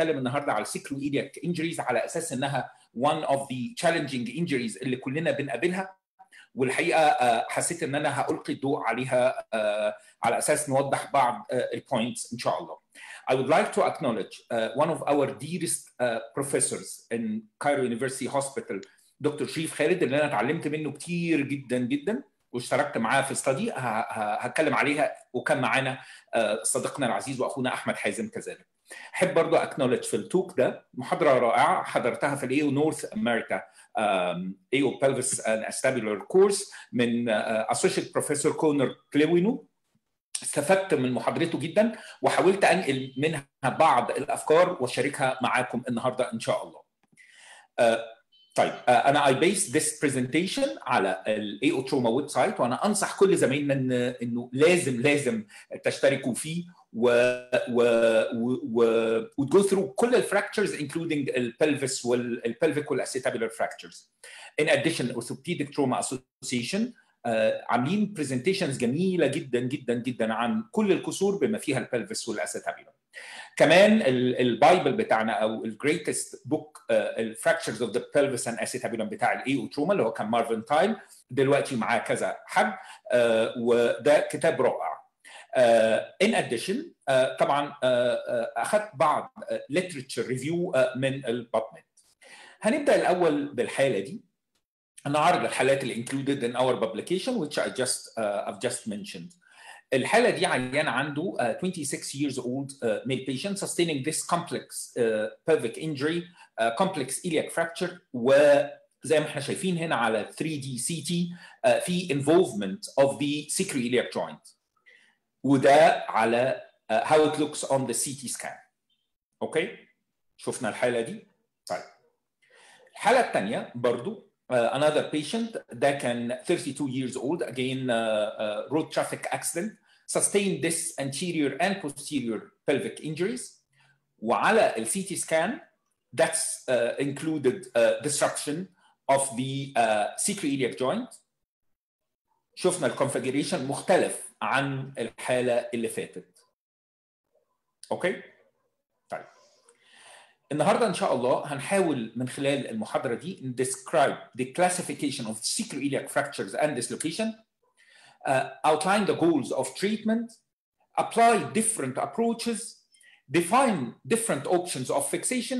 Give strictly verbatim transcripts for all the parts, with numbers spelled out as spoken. هنتكلم النهارده على sacroiliac injuries على اساس انها one of the challenging injuries اللي كلنا بنقابلها، والحقيقه حسيت ان انا هألقي الضوء عليها على اساس نوضح بعض البوينتس ان شاء الله. I would like to acknowledge one of our dearest professors in Cairo University Hospital دكتور شريف خالد اللي انا اتعلمت منه كتير جدا جدا واشتركت معاه في استادي هتكلم عليها، وكان معانا صديقنا العزيز واخونا احمد حازم كذلك. احب برضو اكنولج في التوك ده محاضره رائعه حضرتها في الايو نورث امريكا ايو بلفيس ان استابيلر كورس من اسوشيت بروفيسور كونر كلوينو. استفدت من محاضرته جدا وحاولت انقل منها بعض الافكار واشاركها معاكم النهارده ان شاء الله. طيب انا I base this presentation على ال إيه أو Trauma website، وانا انصح كل زمايلنا إن انه لازم لازم تشتركوا فيه و و و وتجو ثرو كل الفراكتشرز including البلفس والبلفيك والاسيتابيلر فراكتشرز. In addition Orthopedic Trauma Association عاملين presentations جميله جدا جدا جدا عن كل الكسور بما فيها البلفس والاسيتابيلر. كمان البايبل بتاعنا او الجريتست بوك الفراكشرز اوف ذا بلفس اند اسيتابيولم بتاع الاي او تروما اللي هو كان مارفن تايل، دلوقتي معاه كذا حد uh, وده كتاب رائع. ان uh, اديشن uh, طبعا uh, uh, اخذت بعض ليترتشر uh, ريفيو uh, من البابميد. هنبدا الاول بالحاله دي. هنعرض الحالات اللي included in our publication which I just uh, I've just mentioned. الحالة دي عيان عنده uh, twenty-six years old uh, male patient sustaining this complex uh, pelvic injury, uh, complex iliac fracture، وزي ما احنا شايفين هنا على three D C T uh, في involvement of the sacroiliac joint، وده على uh, how it looks on the C T scan. اوكي؟ شفنا الحالة دي؟ طيب. الحالة الثانية برضو Uh, another patient that can thirty-two years old, again uh, uh, road traffic accident, sustained this anterior and posterior pelvic injuries. وعلى ال C T scan that's uh, included uh, disruption of the uh, sacroiliac joint. شفنا ال configuration مختلف عن الحالة اللي فاتت. اوكي؟ طيب. النهارده ان شاء الله هنحاول من خلال المحاضره دي describe the classification of sacroiliac fractures and dislocation, uh, outline the goals of treatment, apply different approaches, define different options of fixation،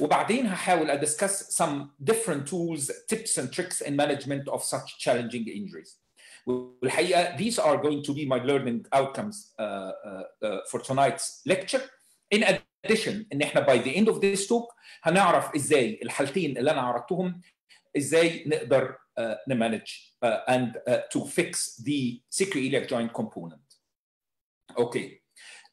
وبعدين هحاول I discuss some different tools, tips and tricks in management of such challenging injuries. والحقيقه these are going to be my learning outcomes uh, uh, uh, for tonight's lecture. In addition ان احنا by the end of this talk هنعرف ازاي الحالتين اللي انا عرضتهم ازاي نقدر uh, نمانج uh, and uh, to fix the sacroiliac joint component. Okay.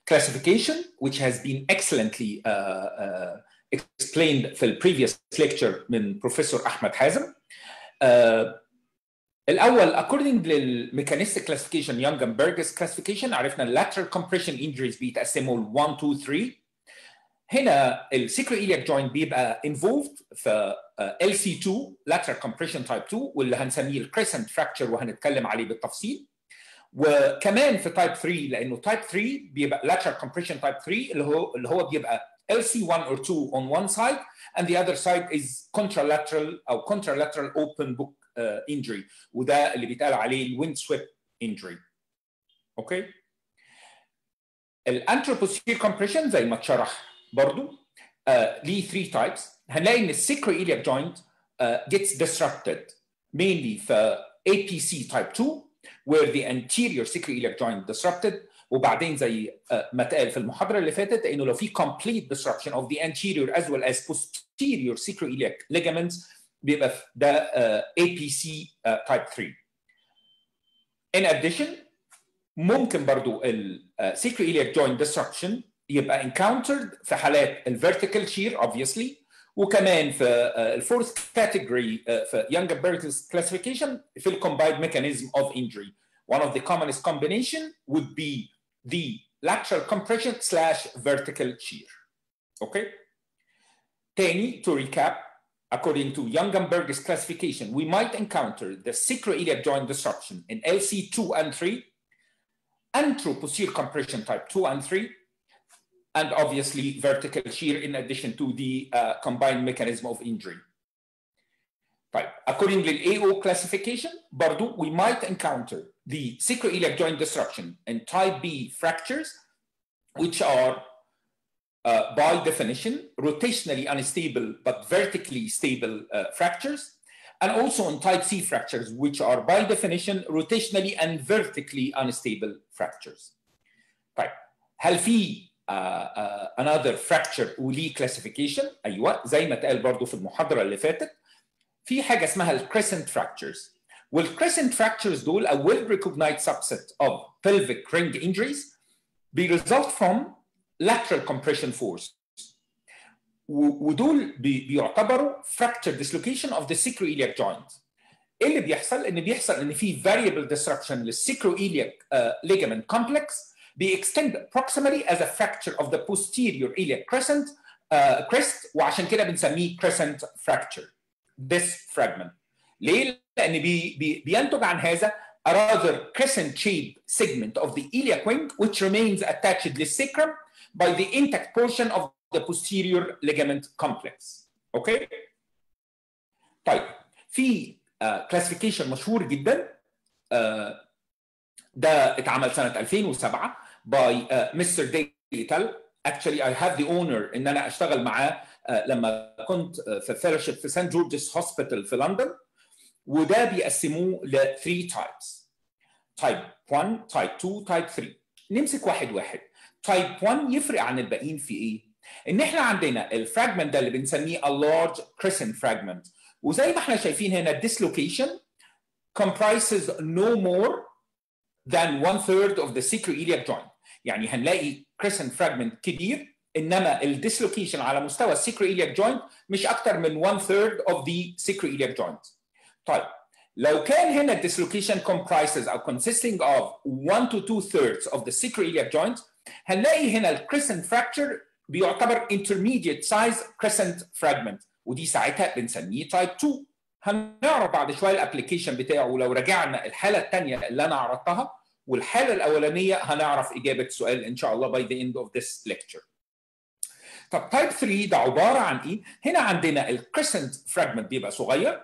Classification which has been excellently uh, uh, explained في ال previous lecture من بروفيسور احمد حازم. Uh, الأول according to mechanistic classification Young and Burgess classification عرفنا lateral compression injuries بيتقسموا ل one two three. هنا ال sacroiliac joint بيبقى involved في L C two lateral compression type two واللي هنسميه ال crescent fracture وهنتكلم عليه بالتفصيل، وكمان في type three لأنه type three بيبقى lateral compression type three اللي هو اللي هو بيبقى L C one or two on one side and the other side is contralateral أو contralateral open book Uh, injury، وده اللي بيتقال عليه الويند سويب injury. اوكي؟ الانتروبوسير كومبريشن زي ما اتشرح برضو uh, ليه three types. هنلاقي ان السيكرويلياك جوينت gets disrupted mainly في A P C type two where the anterior sacroiliac joint disrupted، وبعدين زي uh, ما اتقال في المحاضره اللي فاتت انه لو في complete disruption of the anterior as well as posterior sacroiliac ligaments بيبقى ده uh, A P C uh, type three. In addition ممكن برضو ال uh, sacroiliac joint disruption يبقى encountered في حالات ال vertical shear obviously، وكمان في ال uh, fourth category uh, في Young and Burgess classification في ال combined mechanism of injury. One of the commonest combination would be the lateral compression slash vertical shear. Okay. تاني to recap according to Young and Burgess classification we might encounter the sacroiliac joint disruption in L C two and three, anteroposterior compression type two and three, and obviously vertical shear in addition to the uh, combined mechanism of injury. Right. According to the A O classification, برضو, we might encounter the sacroiliac joint disruption and type B fractures, which are uh, by definition rotationally unstable but vertically stable uh, fractures, and also on type C fractures, which are by definition rotationally and vertically unstable fractures. طيب هل في uh, uh, another fracture وليه classification؟ ايوه زي ما اتقال برضه في المحاضره اللي فاتت في حاجه اسمها الكريسنت fractures. والكريسنت fractures دول a well recognized subset of pelvic ring injuries they result from lateral compression force. ودول بيعتبروا fracture dislocation of the sacroiliac joint. ايه اللي بيحصل؟ ان بيحصل ان في variable disruption للsacroiliac uh, ligament complex بيextend proximally as a fracture of the posterior iliac crescent uh, crest وعشان كده بنسميه crescent fracture. This fragment. ليه؟ لأن بي بي بينتج عن هذا a rather crescent shaped segment of the iliac wing which remains attached to the sacrum by the intact portion of the posterior ligament complex. Okay. طيب في uh, classification مشهور جدا uh, ده اتعمل سنة ألفين وسبعة by uh, mister Daytal. Actually I have the honor ان انا اشتغل معاه لما كنت في فيلوشيب في سانت جورجز هوسبيتال في لندن وده بيقسموه ل three types. type one, type two, type three. نمسك واحد واحد. type one يفرق عن الباقيين في ايه؟ ان احنا عندنا الفراجمنت ده اللي بنسميه a large crescent fragment وزي ما احنا شايفين هنا dislocation comprises no more than one third of the sacroiliac joint. يعني هنلاقي crescent fragment كبير انما الديسلوكيشن على مستوى sacroiliac joint مش اكتر من one third of the sacroiliac joint. طيب لو كان هنا الديسلوكيشن comprises or consisting of one to two thirds of the sacroiliac joint هنلاقي هنا الكريسنت fracture بيعتبر intermediate size crescent fragment ودي ساعتها بنسميه type two. هنعرف بعد شويه الابلكيشن بتاعه لو رجعنا الحاله الثانيه اللي انا عرضتها والحاله الاولانيه هنعرف اجابه السؤال ان شاء الله by the end of this lecture. طب تايب ثلاثة ده عباره عن ايه؟ هنا عندنا الكريسنت فراجمنت بيبقى صغير.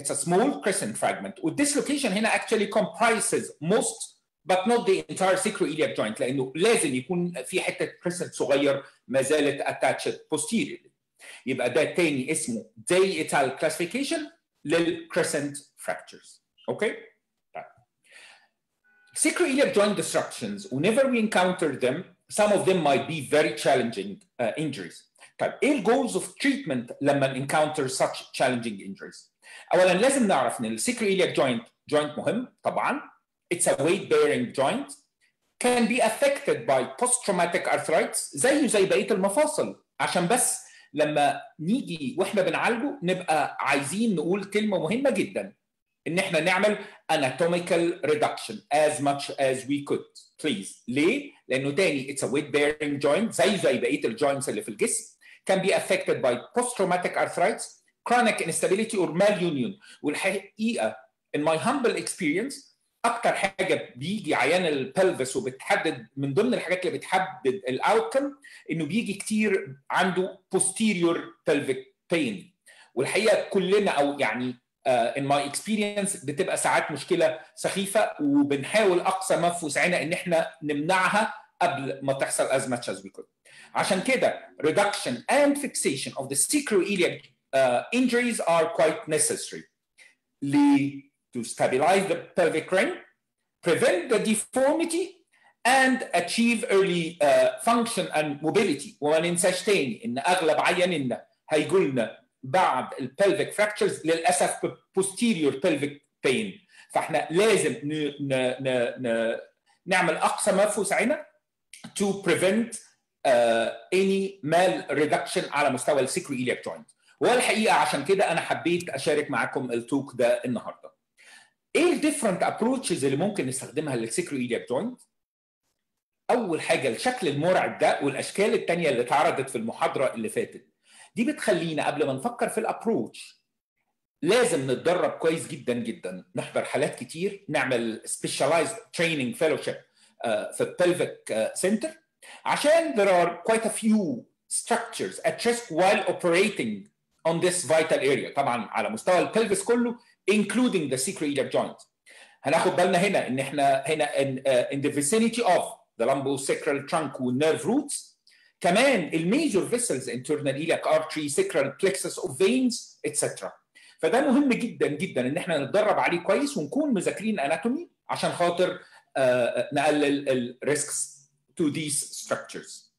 It's a small crescent fragment. والديسلوكيشن هنا actually comprises most but not the entire sacroiliac joint لانه لازم يكون في حته كريسنت صغير ما زالت attached posteriorly. يبقى ده تاني اسمه Daytal classification للكريسنت fractures. اوكي؟ طيب. Sacroiliac joint disruptions whenever we encounter them some of them might be very challenging uh, injuries. طيب ايه الجولز اوف تريتمنت لما انكاونتر such challenging injuries؟ اولا لازم نعرف ان السيكرويليك جوينت جوينت مهم طبعا. It's a weight bearing joint can be affected by post traumatic arthritis زيه زي بقيه المفاصل عشان بس لما نيجي واحنا بنعالجه نبقى عايزين نقول كلمه مهمه جدا ان احنا نعمل anatomical reduction as much as we could. Please. ليه؟ لأنه تاني it's a weight bearing joint زي زي بقية الجوينتس اللي في الجسم can be affected by post traumatic arthritis, chronic instability or malunion. والحقيقة in my humble experience أكتر حاجة بيجي عيان البلفس وبتحدد من ضمن الحاجات اللي بتحدد الاوتكم إنه بيجي كتير عنده posterior pelvic pain. والحقيقة كلنا أو يعني Uh, in my experience بتبقى ساعات مشكلة سخيفة وبنحاول أقصى ما في وسعنا إن إحنا نمنعها قبل ما تحصل as much as we could. عشان كده reduction and fixation of the sacroiliac uh, injuries are quite necessary. ليه؟ To stabilize the pelvic ring, prevent the deformity and achieve early uh, function and mobility. وما ننساش تاني إن أغلب عياننا هيقولنا بعد pelvic fractures للأسف posterior pelvic pain فإحنا لازم ن ن ن نعمل أقصى ما في وسعنا to prevent uh, any mal reduction على مستوى السيكرويليك joint. والحقيقة عشان كده أنا حبيت أشارك معكم التوك ده النهاردة. إيه different approaches اللي ممكن نستخدمها للسيكرويليك joint؟ أول حاجة الشكل المرعب ده والأشكال التانية اللي اتعرضت في المحاضرة اللي فاتت دي بتخلينا قبل ما نفكر في الابروتش لازم نتدرب كويس جدا جدا، نحضر حالات كتير، نعمل سبيشالايزد تريننج فيلوشيب في البلفيك سنتر عشان there are quite a few structures at risk while operating on this vital area طبعا على مستوى البلفس كله including the sacroiliac joint. هناخد بالنا هنا ان احنا هنا in, uh, in the vicinity of the lumbosacral trunk والnerve roots كمان الميجور vessels internal iliac artery sacral plexus of veins et cetera. فده مهم جدا جدا ان احنا نتدرب عليه كويس ونكون مذاكرين اناتومي عشان خاطر uh, نقلل الريسكس to these structures.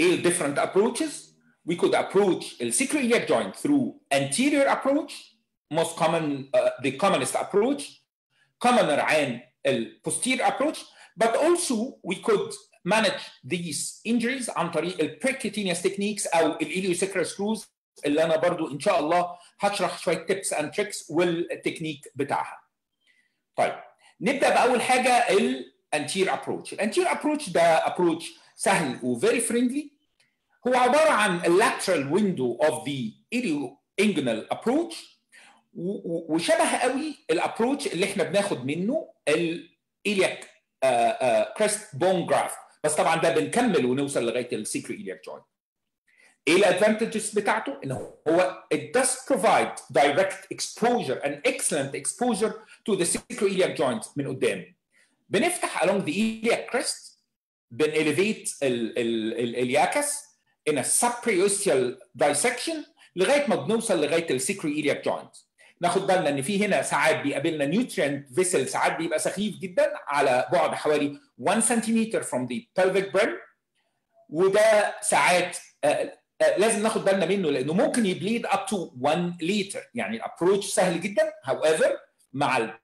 ايه different approaches? We could approach the sacroiliac joint through anterior approach, most common, uh, the commonest approach, commoner and the posterior approach, but also we could manage these injuries عن طريق ال percutaneous techniques أو الإليوسكرال screws اللي أنا برضو إن شاء الله هشرح شوية tips and tricks والتكنيك بتاعها. طيب نبدأ بأول حاجة ال anterior approach. ال anterior approach ده approach سهل و very friendly. هو عبارة عن lateral window of the ilioinguinal approach وشبه قوي الابروتش اللي احنا بناخد منه الإلياك كريست بون جرافت، بس طبعا ده بنكمل ونوصل لغاية السيكروإلياك جوينت. ايه الادفانتجز بتاعته؟ ان هو it does provide direct exposure and excellent exposure to the sacroiliac joint من قدام. بنفتح along the iliac crest بنelevate الإلياكس in a subperiosteal dissection لغايه ما بنوصل لغايه السيكروإلياك جوينت. ناخد بالنا ان في هنا ساعات بيقابلنا نيوترينت فيسل، ساعات بيبقى سخيف جدا على بعد حوالي one centimeter from the pelvic brim، وده ساعات آآ آآ لازم ناخد بالنا منه لانه ممكن يبليد up to one liter. يعني الابروتش سهل جدا، however مع ال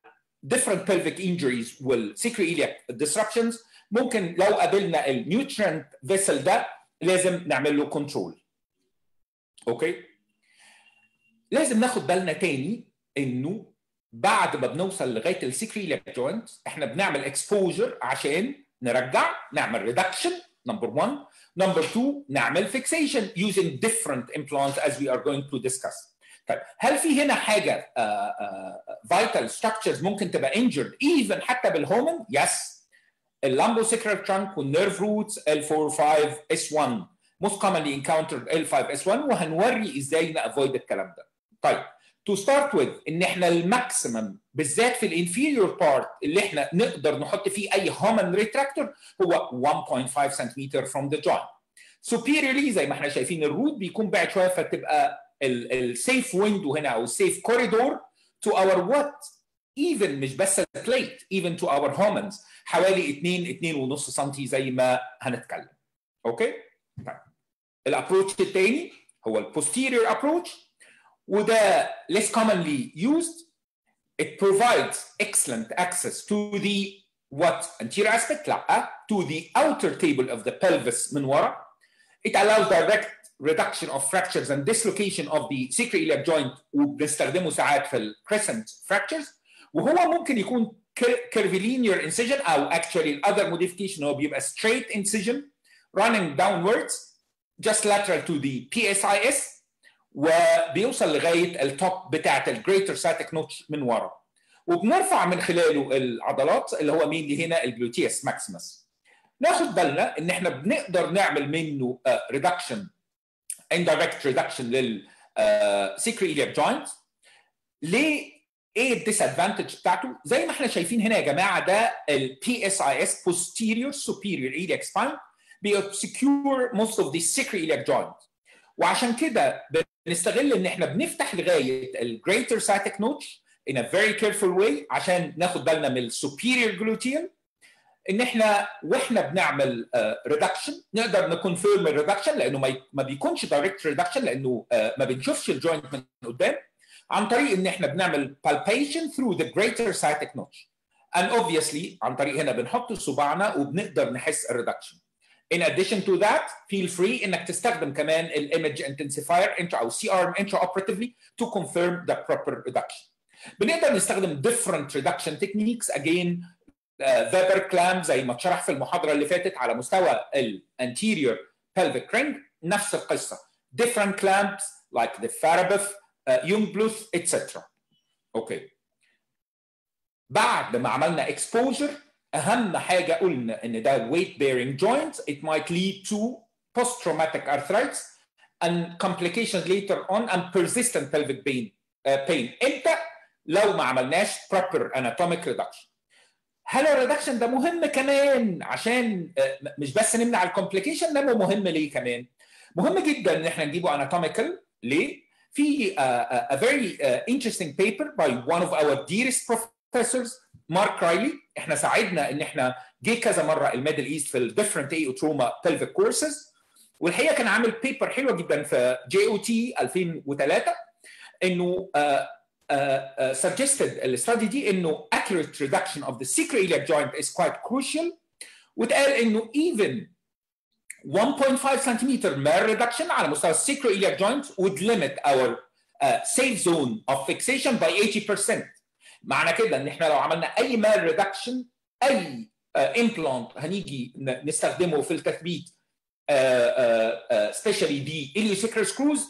different pelvic injuries والسيكروإلياك disruptions ممكن لو قابلنا النيوترينت فيسل ده لازم نعمل له كنترول. اوكي؟ لازم ناخد بالنا تاني انه بعد ما بنوصل لغايه السيكروإلياك جوينت احنا بنعمل اكسبوجر عشان نرجع نعمل ريدكشن نمبر واحد، نمبر اتنين نعمل فيكسيشن using different implants as we are going to discuss. طيب هل في هنا حاجه فايتال uh, ستراكشرز uh, ممكن تبقى انجرد ايفن حتى بالهومن؟ يس. اللامبوساكرال ترانك والنيرف روتس إل فور فايف إس ون most commonly encountered إل فايف إس ون وهنوري ازاي نافويد الكلام ده. طيب to start with ان احنا الماكسيمم بالذات في الانفيريور بارت اللي احنا نقدر نحط فيه اي هومن ريتراكتور هو one point five centimeter from the joint. superiorly زي ما احنا شايفين الروت بيكون بعد شويه فتبقى السيف ويندو هنا او السيف كوريدور to our what even مش بس البليت even to our homens حوالي اتنين اتنين ونص سنتي زي ما هنتكلم. اوكي؟ طيب الابروتش الثاني هو البوستيريور ابروتش وده less commonly used. it provides excellent access to the what anterior aspect لا to the outer table of the pelvis من ورا. it allows direct reduction of fractures and dislocation of the sacroiliac joint وبنستخدمه ساعات في ال crescent fractures وهو ممكن يكون curvilinear incision او actually other modification هو بيبقى straight incision running downwards just lateral to the P S I S وبيوصل لغايه التوب بتاعه الجريتر ساتيك نوتش من ورا وبنرفع من خلاله العضلات اللي هو مين اللي هنا الجلوتيوس ماكسيمس. ناخد بالنا ان احنا بنقدر نعمل منه ريدكشن indirect reduction لل sacroiliac joint. ليه؟ ايه الديسادفانتج بتاعته؟ زي ما احنا شايفين هنا يا جماعه ده ال P S I S posterior superior iliac spine بيobscure most of the sacroiliac joint وعشان كده بنستغل ان احنا بنفتح لغايه الجريتر ساتيك نوتش in a very careful way عشان ناخد بالنا من السوبيريور جلوتيال ان احنا واحنا بنعمل ريدكشن نقدر نكونفيرم الريدكشن لانه ما بيكونش دايركت ريدكشن لانه ما بنشوفش الجوينت من قدام عن طريق ان احنا بنعمل palpation through the greater sciatic notch and obviously عن طريق هنا بنحط صباعنا وبنقدر نحس الريدكشن. in addition to that feel free انك تستخدم كمان الامج intensifier انترا او سي ارم انترا اوبراتيفلي to confirm the proper reduction. بنقدر نستخدم different reduction techniques again فابر uh, كلام زي ما اتشرح في المحاضره اللي فاتت على مستوى الانتيريور pelvic ring نفس القصه different clamps like the Farabeuf Jungbluth uh, et cetera. اوكي. بعد ما عملنا exposure اهم حاجه قلنا ان ده weight bearing joint, it might lead to post traumatic arthritis and complications later on and persistent pelvic pain uh, pain امتى؟ لو ما عملناش proper anatomic reduction. هلا الريدكشن ده مهم كمان عشان مش بس نمنع الكومبليكيشن, ده مهم ليه كمان؟ مهم جدا ان احنا نجيبه اناتوميكال. ليه؟ في a, a very interesting paper by one of our dearest professors Mark Riley. احنا ساعدنا ان احنا جه كذا مره الميدل ايست في ال different A O trauma pelvic courses, والحقيقه كان عامل بيبر حلوه جدا في جي او تي ألفين وثلاثة انه uh, Uh, uh, suggested the study دي انه accurate reduction of the sacroiliac joint is quite crucial, واتقال انه even one point five centimeter mer reduction على مستوى sacroiliac joint would limit our uh, safe zone of fixation by eighty percent. معنى كده ان احنا لو عملنا اي mer reduction اي uh, implant هنيجي نستخدمه في التثبيت uh, uh, uh, especially the iliosacral screws,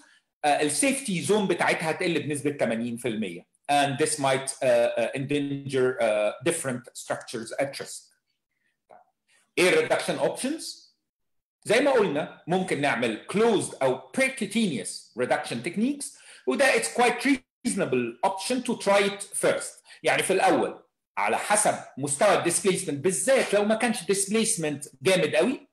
السيفتي زون بتاعتها هتقل بنسبه ثمانين بالمية and this might uh, uh, endanger uh, different structures at risk. ايه الريدكشن اوبشنز؟ زي ما قلنا ممكن نعمل closed او percutaneous reduction techniques, وده it's quite reasonable option to try it first. يعني في الاول على حسب مستوى الديسبيسمنت, بالذات لو ما كانش ديسبيسمنت جامد قوي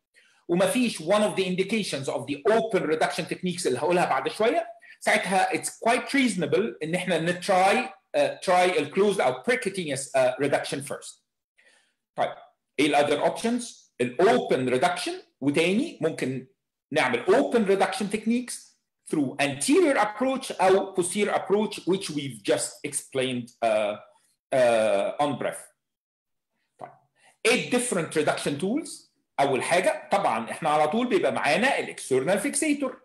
وما فيش one of the indications of the open reduction techniques اللي هقولها بعد شويه, ساعتها it's quite reasonable ان احنا نتراي try ال closed او percutaneous reduction first. طيب ايه ال other options؟ ال open reduction, وتاني ممكن نعمل open reduction techniques through anterior approach او posterior approach which we've just explained uh, uh, on brief. طيب eight different reduction tools. أول حاجة طبعاً إحنا على طول بيبقى معانا الإكسترنال فيكسيتور.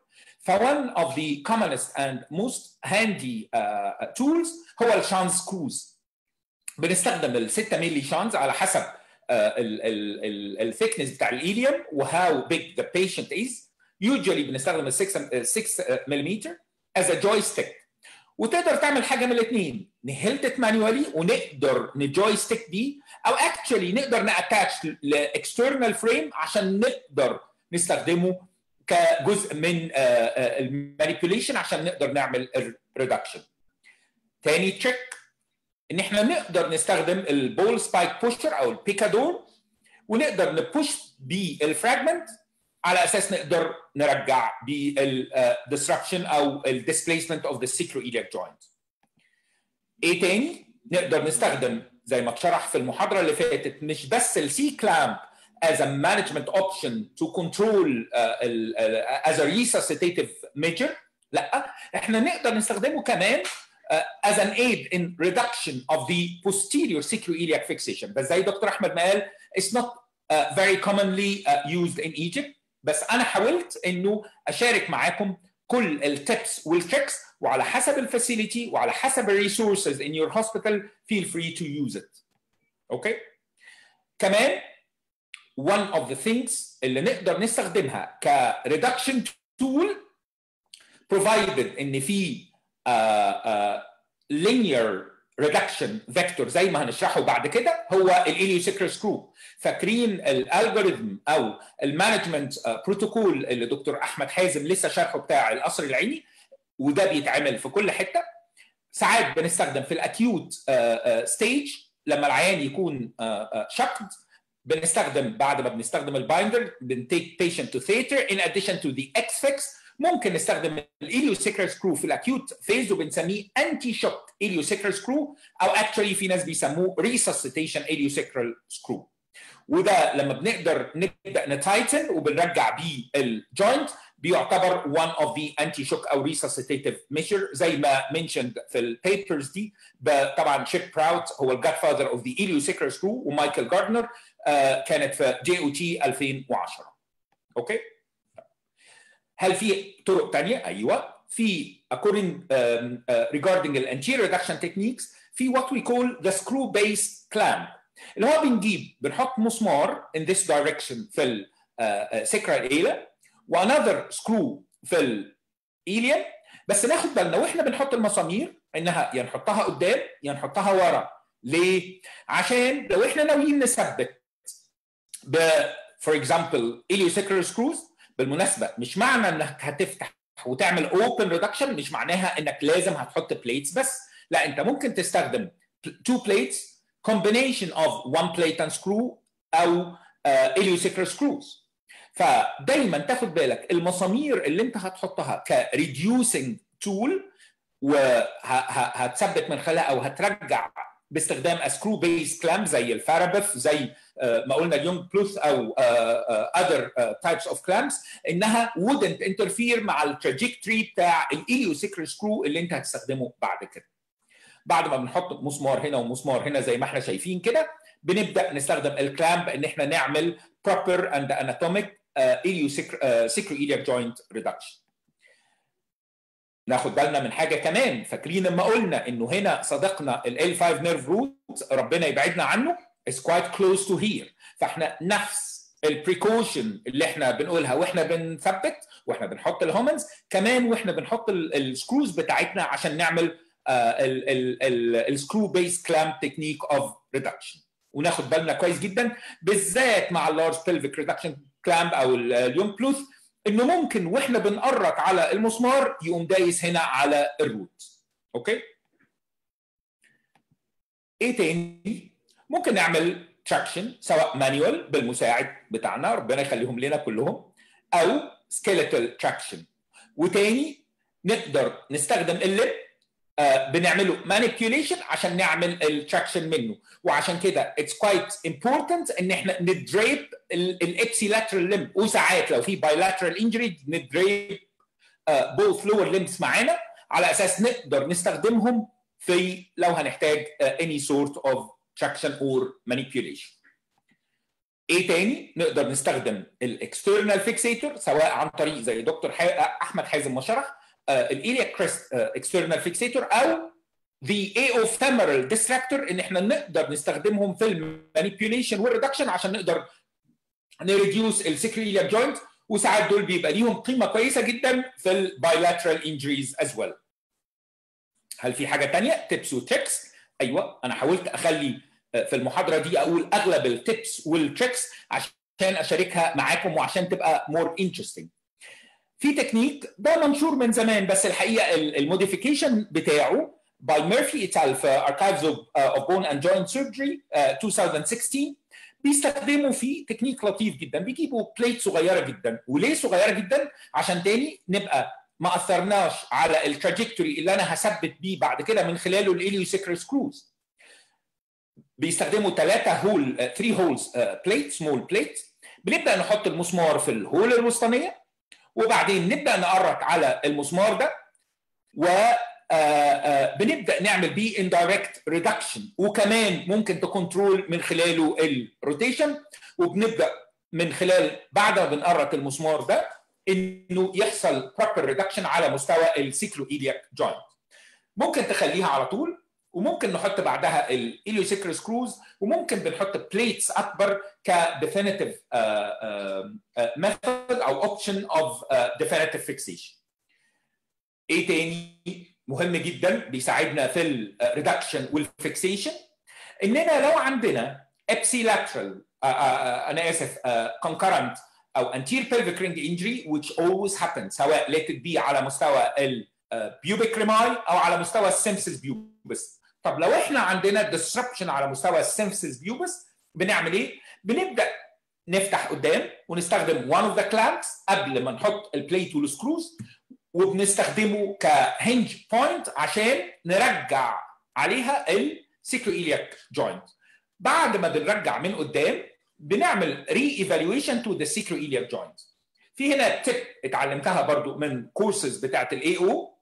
فone of the commonest and most handy uh, tools هو الشانز سكروز. بنستخدم ال ستة مللي شانز على حسب الثيكنس بتاع الإيليوم وهاو بيج ذا بيشنت إيز. يوجوالي بنستخدم ال ستة ملم as a joystick. وتقدر تعمل حاجة من الاثنين, نهلتت مانوالي ونقدر نجويستيك دي, او اكشولي نقدر ناتاتش لاكسترنال فريم عشان نقدر نستخدمه كجزء من المانيبيوليشن عشان نقدر نعمل ريدكشن. تاني تريك ان احنا نقدر نستخدم البول سبايك بوشر او البيكادور, ونقدر نبوش بالفراجمنت على اساس نقدر نرجع بالديسربشن او الديسبيسمنت اوف ذا sacroiliac joint. ايه تاني؟ نقدر نستخدم زي ما اتشرح في المحاضره اللي فاتت مش بس السي كلامب as a management option to control uh, as a resuscitative measure, لا احنا نقدر نستخدمه كمان uh, as an aid in reduction of the posterior sacroiliac fixation. بس زي دكتور احمد ما قال it's not uh, very commonly uh, used in Egypt, بس انا حاولت انه اشارك معاكم كل التبس والتريكس, وعلى حسب الفاسيلتي وعلى حسب الريسورسز in your hospital feel free to use it. اوكي okay. كمان one of the things اللي نقدر نستخدمها كريدكشن تول provided ان في uh, uh, linear reduction vector زي ما هنشرحه بعد كده هو الإليوساكرال سكرو. فاكرين الالجوريثم او المانجمنت بروتوكول اللي دكتور احمد حازم لسه شرحه بتاع القصر العيني, وده بيتعمل في كل حته. ساعات بنستخدم في الاكيوت ستيج لما العيان يكون شقد, بنستخدم بعد ما بنستخدم البايندر بنتيك بيشنت تو ثيتر ان اديشن تو ذا اكس فيكس. ممكن نستخدم الإليوساكرال سكرو في الاكيوت فيز وبنسميه انتي شوك إليوساكرال سكرو, او اكشولي في ناس بيسموه ريسسيتيشن إليوساكرال سكرو. وده لما بنقدر نبدا نتايتن وبنرجع بيه الجوينت بيعتبر one of the anti-shock او resuscitative measure زي ما mentioned في البيبرز دي. طبعا شيب براوت هو الجاد فاذر اوف ذا إليوساكرال سكرو, ومايكل جاردنر آه كانت في جي او تي ألفين وعشرة. اوكي هل في طرق ثانيه؟ ايوه في according um, uh, regarding the anterior reduction techniques في what we call the screw based clamp, اللي هو بنجيب بنحط مسمار in this direction في ال sacral ilium وanother screw في ال ilium, بس ناخد بالنا واحنا بنحط المسامير انها يا نحطها قدام يا نحطها ورا. ليه؟ عشان لو احنا ناويين نثبت فور اكزامبل اليوسكرال سكروز. بالمناسبه مش معنى انك هتفتح وتعمل اوبن ريدكشن مش معناها انك لازم هتحط بليتس بس، لا انت ممكن تستخدم تو بليتس combination of one plate and screw او اليوسكرال سكروز. فدايما تاخد بالك المسامير اللي انت هتحطها كريديوسنج تول وهتثبت من خلالها او هترجع باستخدام سكرو بيس كلام زي الفارابف زي ما قلنا اليونج بلوث او اذر تايبس اوف كلامز، انها wouldn't interfere مع التراجكتوري بتاع الاليوسكرال سكرو اللي انت هتستخدمه بعد كده. بعد ما بنحط مسمار هنا ومسمار هنا زي ما احنا شايفين كده، بنبدا نستخدم الكلامب ان احنا نعمل proper and anatomic sacroiliac joint reduction. ناخد بالنا من حاجه كمان، فاكرين لما قلنا انه هنا صديقنا ال إل فايف nerve root ربنا يبعدنا عنه is quite close to here، فاحنا نفس البريكوشن اللي احنا بنقولها واحنا بنثبت واحنا بنحط الهومنز كمان واحنا بنحط السكروز بتاعتنا عشان نعمل السكرو بيس كلامب تكنيك اوف ريدكشن. وناخد بالنا كويس جدا بالذات مع اللارج بلفيك ريدكشن كلامب او اليونج بلوث انه ممكن واحنا بنقرك على المسمار يقوم دايس هنا على الروت. اوكي؟ ايه تاني؟ ممكن نعمل تراكشن سواء مانيوال بالمساعد بتاعنا ربنا يخليهم لنا كلهم او سكيلتال تراكشن. وتاني نقدر نستخدم اللب بنعمله مانيبيوليشن عشان نعمل التراكشن منه، وعشان كده اتس كوايت امبورتنت ان احنا ندريب الابسي لاترال لمب، وساعات لو في باي لاترال انجري ندريب بوث لور لمبس معانا على اساس نقدر نستخدمهم في لو هنحتاج اني سورت اوف تراكشن اور مانيبيوليشن. ايه تاني؟ نقدر نستخدم الاكسترنال فيكسيتور سواء عن طريق زي دكتور احمد حازم ما شرح الإيلياك كريست اكسترنال فيكسيتور او ذا ايوفيمرال ديستراكتور، ان احنا نقدر نستخدمهم في المانيبيوليشن والريدكشن عشان نقدر نريديوس السكريلياك جوينت، وساعات دول بيبقى ليهم قيمه كويسه جدا في البايلاترال انجريز از ويل. هل في حاجه ثانيه؟ تيبس وتريكس. ايوه انا حاولت اخلي في المحاضره دي اقول اغلب التيبس والتريكس عشان اشاركها معاكم وعشان تبقى مور انترستنج. في تكنيك ده منشور من زمان بس الحقيقه الموديفيكيشن بتاعه باي ميرفي اتال في Archives of Bone and Joint Surgery ألفين وستة عشر بيستخدموا فيه تكنيك لطيف جدا، بيجيبوا بليت صغيره جدا. وليه صغيره جدا؟ عشان تاني نبقى ما اثرناش على التراجكتوري اللي انا هثبت بيه بعد كده من خلاله الاليوسكرال سكروز. بيستخدموا ثلاثه هول ثري هولز بليت سمول بليت، بنبدا نحط المسمار في الهول الوسطانيه وبعدين نبدا نقرك على المسمار ده وبنبدا نعمل بيه اندايركت ريدكشن، وكمان ممكن تكنترول من خلاله الروتيشن. وبنبدا من خلال بعد ما بنقرك المسمار ده انه يحصل بروبر ريدكشن على مستوى السيكلوإيلياك جوينت. ممكن تخليها على طول وممكن نحط بعدها الاليوسكرال سكروز، وممكن بنحط بليتس اكبر كديفينيتيف ميثود او اوبشن اوف ديفينيتيف فيكسيشن. ايه تاني مهم جدا بيساعدنا في الريدكشن والفيكسيشن؟ اننا لو عندنا ابسي لاترال انا اسف كونكرنت او anterior pelvic ring injury which always happens سواء let it be على مستوى البيوبيك ريماي او على مستوى السيمسس بيوبس. طب لو احنا عندنا disruption على مستوى السيمسس بيوبس بنعمل ايه؟ بنبدا نفتح قدام ونستخدم one of the clamps قبل ما نحط البليت والسكروز، وبنستخدمه كهنج بوينت عشان نرجع عليها السيكلوإيلياك جوينت. بعد ما بنرجع من قدام بنعمل ري ايفالويشن تو ذا سيكلوإيلياك جوينت. في هنا تيب اتعلمتها برضو من كورسز بتاعه الاي او،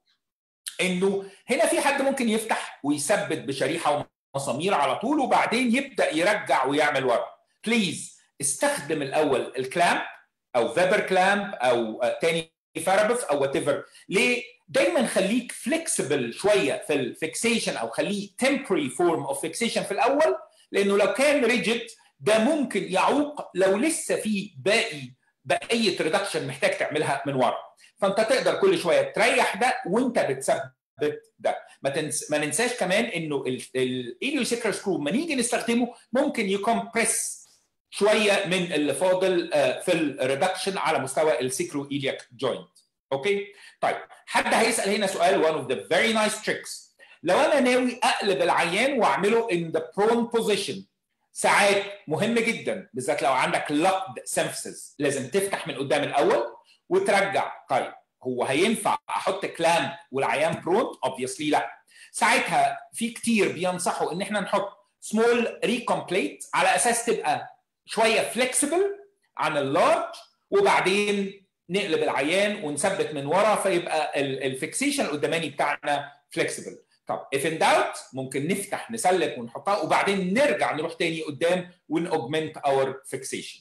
انه هنا في حد ممكن يفتح ويثبت بشريحه ومسامير على طول وبعدين يبدا يرجع ويعمل ورا. بليز استخدم الاول الكلامب او فيبر كلامب او تاني فارابف او وات ايفر. ليه؟ دايما خليك فليكسبل شويه في الفيكسيشن او خليه تمبري فورم اوف فيكسيشن في الاول، لانه لو كان ريجيد ده ممكن يعوق لو لسه في باقي بقيه ريدكشن محتاج تعملها من ورا. فانت تقدر كل شويه تريح ده وانت بتثبت ده. ما, تنس... ما ننساش كمان انه الاليوسكرال سكرو لما نيجي نستخدمه ممكن يكمبرس شويه من اللي فاضل في الريدكشن على مستوى السيكرو إيلياك جوينت. اوكي؟ طيب حد هيسال هنا سؤال one of the very nice tricks. لو انا ناوي اقلب العيان واعمله in the prone position ساعات مهم جدا بالذات لو عندك locked symphysis لازم تفتح من قدام الاول وترجع. طيب هو هينفع احط كلام والعيان برون؟ obviously لا. ساعتها في كتير بينصحوا ان احنا نحط small recomplate على اساس تبقى شويه فليكسبل عن اللارج وبعدين نقلب العيان ونثبت من ورا فيبقى الفيكسيشن القداماني بتاعنا فليكسبل. طب if in doubt ممكن نفتح نسلك ونحطها وبعدين نرجع نروح تاني قدام ونأوجمنت اور فيكسيشن.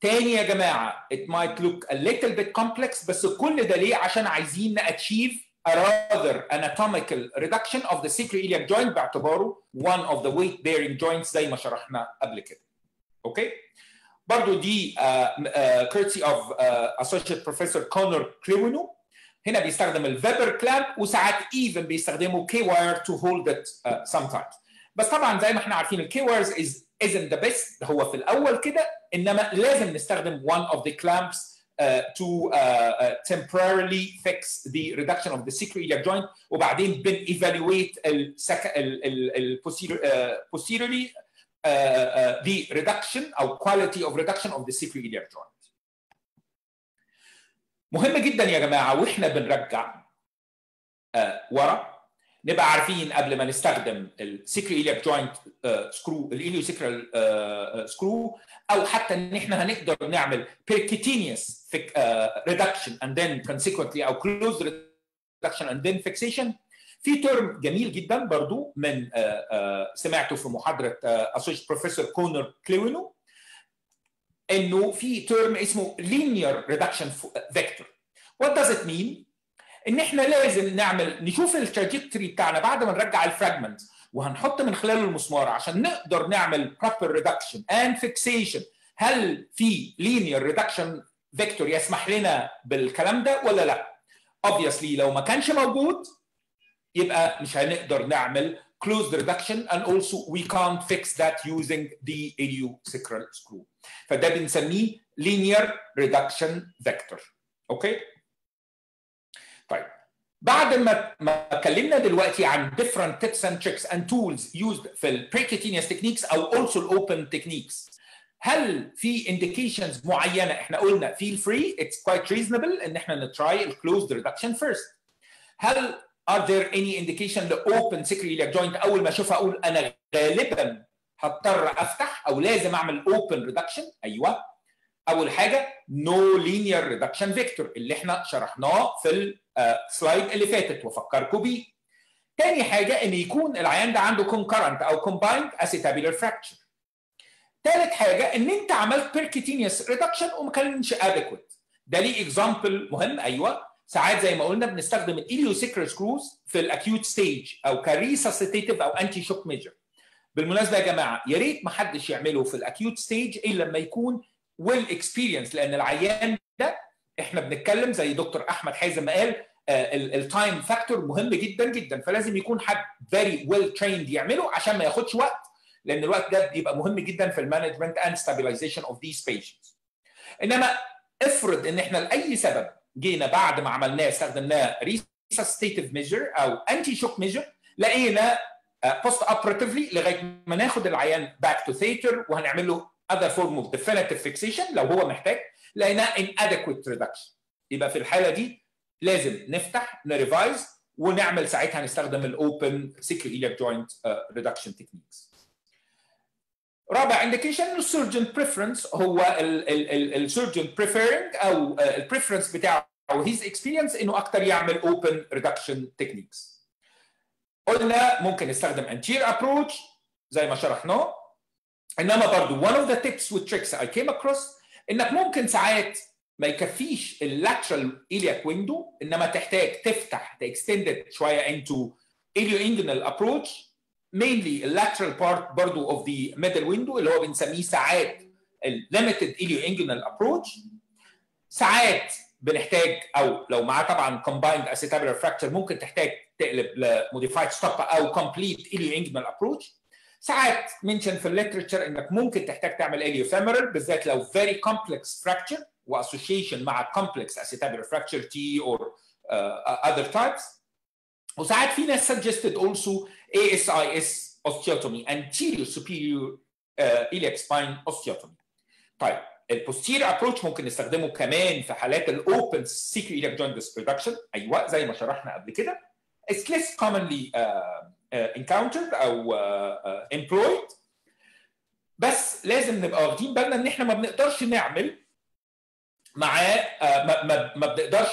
تاني يا جماعه it might look a little bit complex بس كل ده ليه؟ عشان عايزين نأتشيف a rather anatomical reduction of the sacroiliac joint باعتباره one of the weight bearing joints زي ما شرحنا قبل كده. اوكي؟ برضو دي uh, uh, courtesy of uh, associate professor كونر كليوينو. هنا بيستخدم الفيبر كلاب وساعات even بيستخدموا كي واير تو هولد ات sometimes. بس طبعا زي ما احنا عارفين الكي وايرز از isn't the best هو في الاول كده انما لازم نستخدم one of the clamps uh, to uh, uh, temporarily fix the reduction of the sacroiliac joint وبعدين بن evaluate ال ال posteriorly Uh, uh, the reduction أو quality of reduction of the sacroiliac joint. مهم جدا يا جماعة وإحنا بنرجع uh, ورا نبقى عارفين قبل ما نستخدم السيكريلياك جوينت سكرو الإليوسيكرال سكرو أو حتى إن إحنا هنقدر نعمل percutaneous reduction and then consequently أو closed reduction and then fixation. في ترم جميل جدا برضو من سمعته في محاضره اسوشيت بروفيسور كونر كليوينو انه في ترم اسمه linear reduction vector. what does it mean؟ ان احنا لازم نعمل نشوف التراجكتوري بتاعنا بعد ما نرجع الفراجمنت وهنحط من خلاله المسمار عشان نقدر نعمل proper reduction and fixation. هل في linear reduction vector يسمح لنا بالكلام ده ولا لا؟ obviously لو ما كانش موجود يبقى مش هنقدر نعمل closed reduction and also we can't fix that using the iliosacral screw. فده بنسميه linear reduction vector. اوكي؟ طيب بعد ما ما اتكلمنا دلوقتي عن different tips and tricks and tools used في ال percutaneous techniques او also ال open techniques. هل في indications معينه؟ احنا قلنا feel free it's quite reasonable ان احنا نتراي ال closed reduction first. هل Are there any indication the open sacroiliac joint أول ما أشوفها أقول أنا غالباً هضطر أفتح أو لازم أعمل open reduction؟ أيوه. أول حاجة no linear reduction vector اللي إحنا شرحناه في السلايد اللي فاتت وفكركم بيه. تاني حاجة إن يكون العيان ده عنده concurrent أو combined acetabular fracture. تالت حاجة إن أنت عملت percutaneous reduction وما كانش adequate. ده ليه example مهم. أيوه. ساعات زي ما قلنا بنستخدم الإليوسيكرال سكروز في الاكيوت ستيج او كريساسيتيف او انتي شوك ميجر. بالمناسبه يا جماعه يا ريت ما حدش يعمله في الاكيوت ستيج الا لما يكون ويل اكسبيرينس لان العيان ده احنا بنتكلم زي دكتور احمد حازم ما قال التايم فاكتور مهم جدا جدا فلازم يكون حد فيري ويل تريند يعمله عشان ما ياخدش وقت لان الوقت ده بيبقى مهم جدا في المانجمنت اند ستابيلايزيشن اوف ذيس بيشنتس. انما افرض ان احنا لاي سبب جينا بعد ما عملناه استخدمناه ريساسيتيف ميجر او انتي شوك ميجر لقينا بوست اوبراتيفلي لغايه ما ناخد العيان باك تو ثيتر وهنعمل له اذر فورم اوف ديفينيتيف فيكسيشن لو هو محتاج لقيناه ان ادكويت ريدكشن. يبقى في الحاله دي لازم نفتح نريفايز ونعمل ساعتها نستخدم الاوبن سيكروإيلياك جوينت ريدكشن تكنيكس. رابع انديكيشن انه السيرجن بريفرنس هو السيرجن بريفيرنج او البريفرنس بتاعه او هيز اكسبيرينس انه اكتر يعمل اوبن ريدكشن تكنيكس. قلنا ممكن نستخدم انتير ابروتش زي ما شرحناه انما برضه one of the tips with tricks I came across انك ممكن ساعات ما يكفيش اللاترال إلياك ويندو انما تحتاج تفتح تاكستندد شويه into ilioinguinal approach mainly lateral part برضو of the middle window اللي هو بنسميه ساعات limited ilioinguinal approach. ساعات بنحتاج او لو معاه طبعا combined acetabular fracture ممكن تحتاج تقلب ل modified stop او complete ilioinguinal approach. ساعات منشن في الليترشر انك ممكن تحتاج تعمل اليوفيمرال بالذات لو فيري كومبلكس فراكشر واسوشيشن مع كومبلكس اسيتابيلر فراكشر تي اور اذر تايبس. وساعات في ناس suggested also A S I S osteotomy anterior superior iliac spine osteotomy. طيب البوستير ابروتش ممكن نستخدمه كمان في حالات الاوبن سيكو iliac joint dysproduction، ايوه زي ما شرحنا قبل كده. It's less commonly uh, uh, encountered او uh, uh, employed، بس لازم نبقى واخدين بالنا ان احنا ما بنقدرش نعمل معاه ما, ما, ما بنقدرش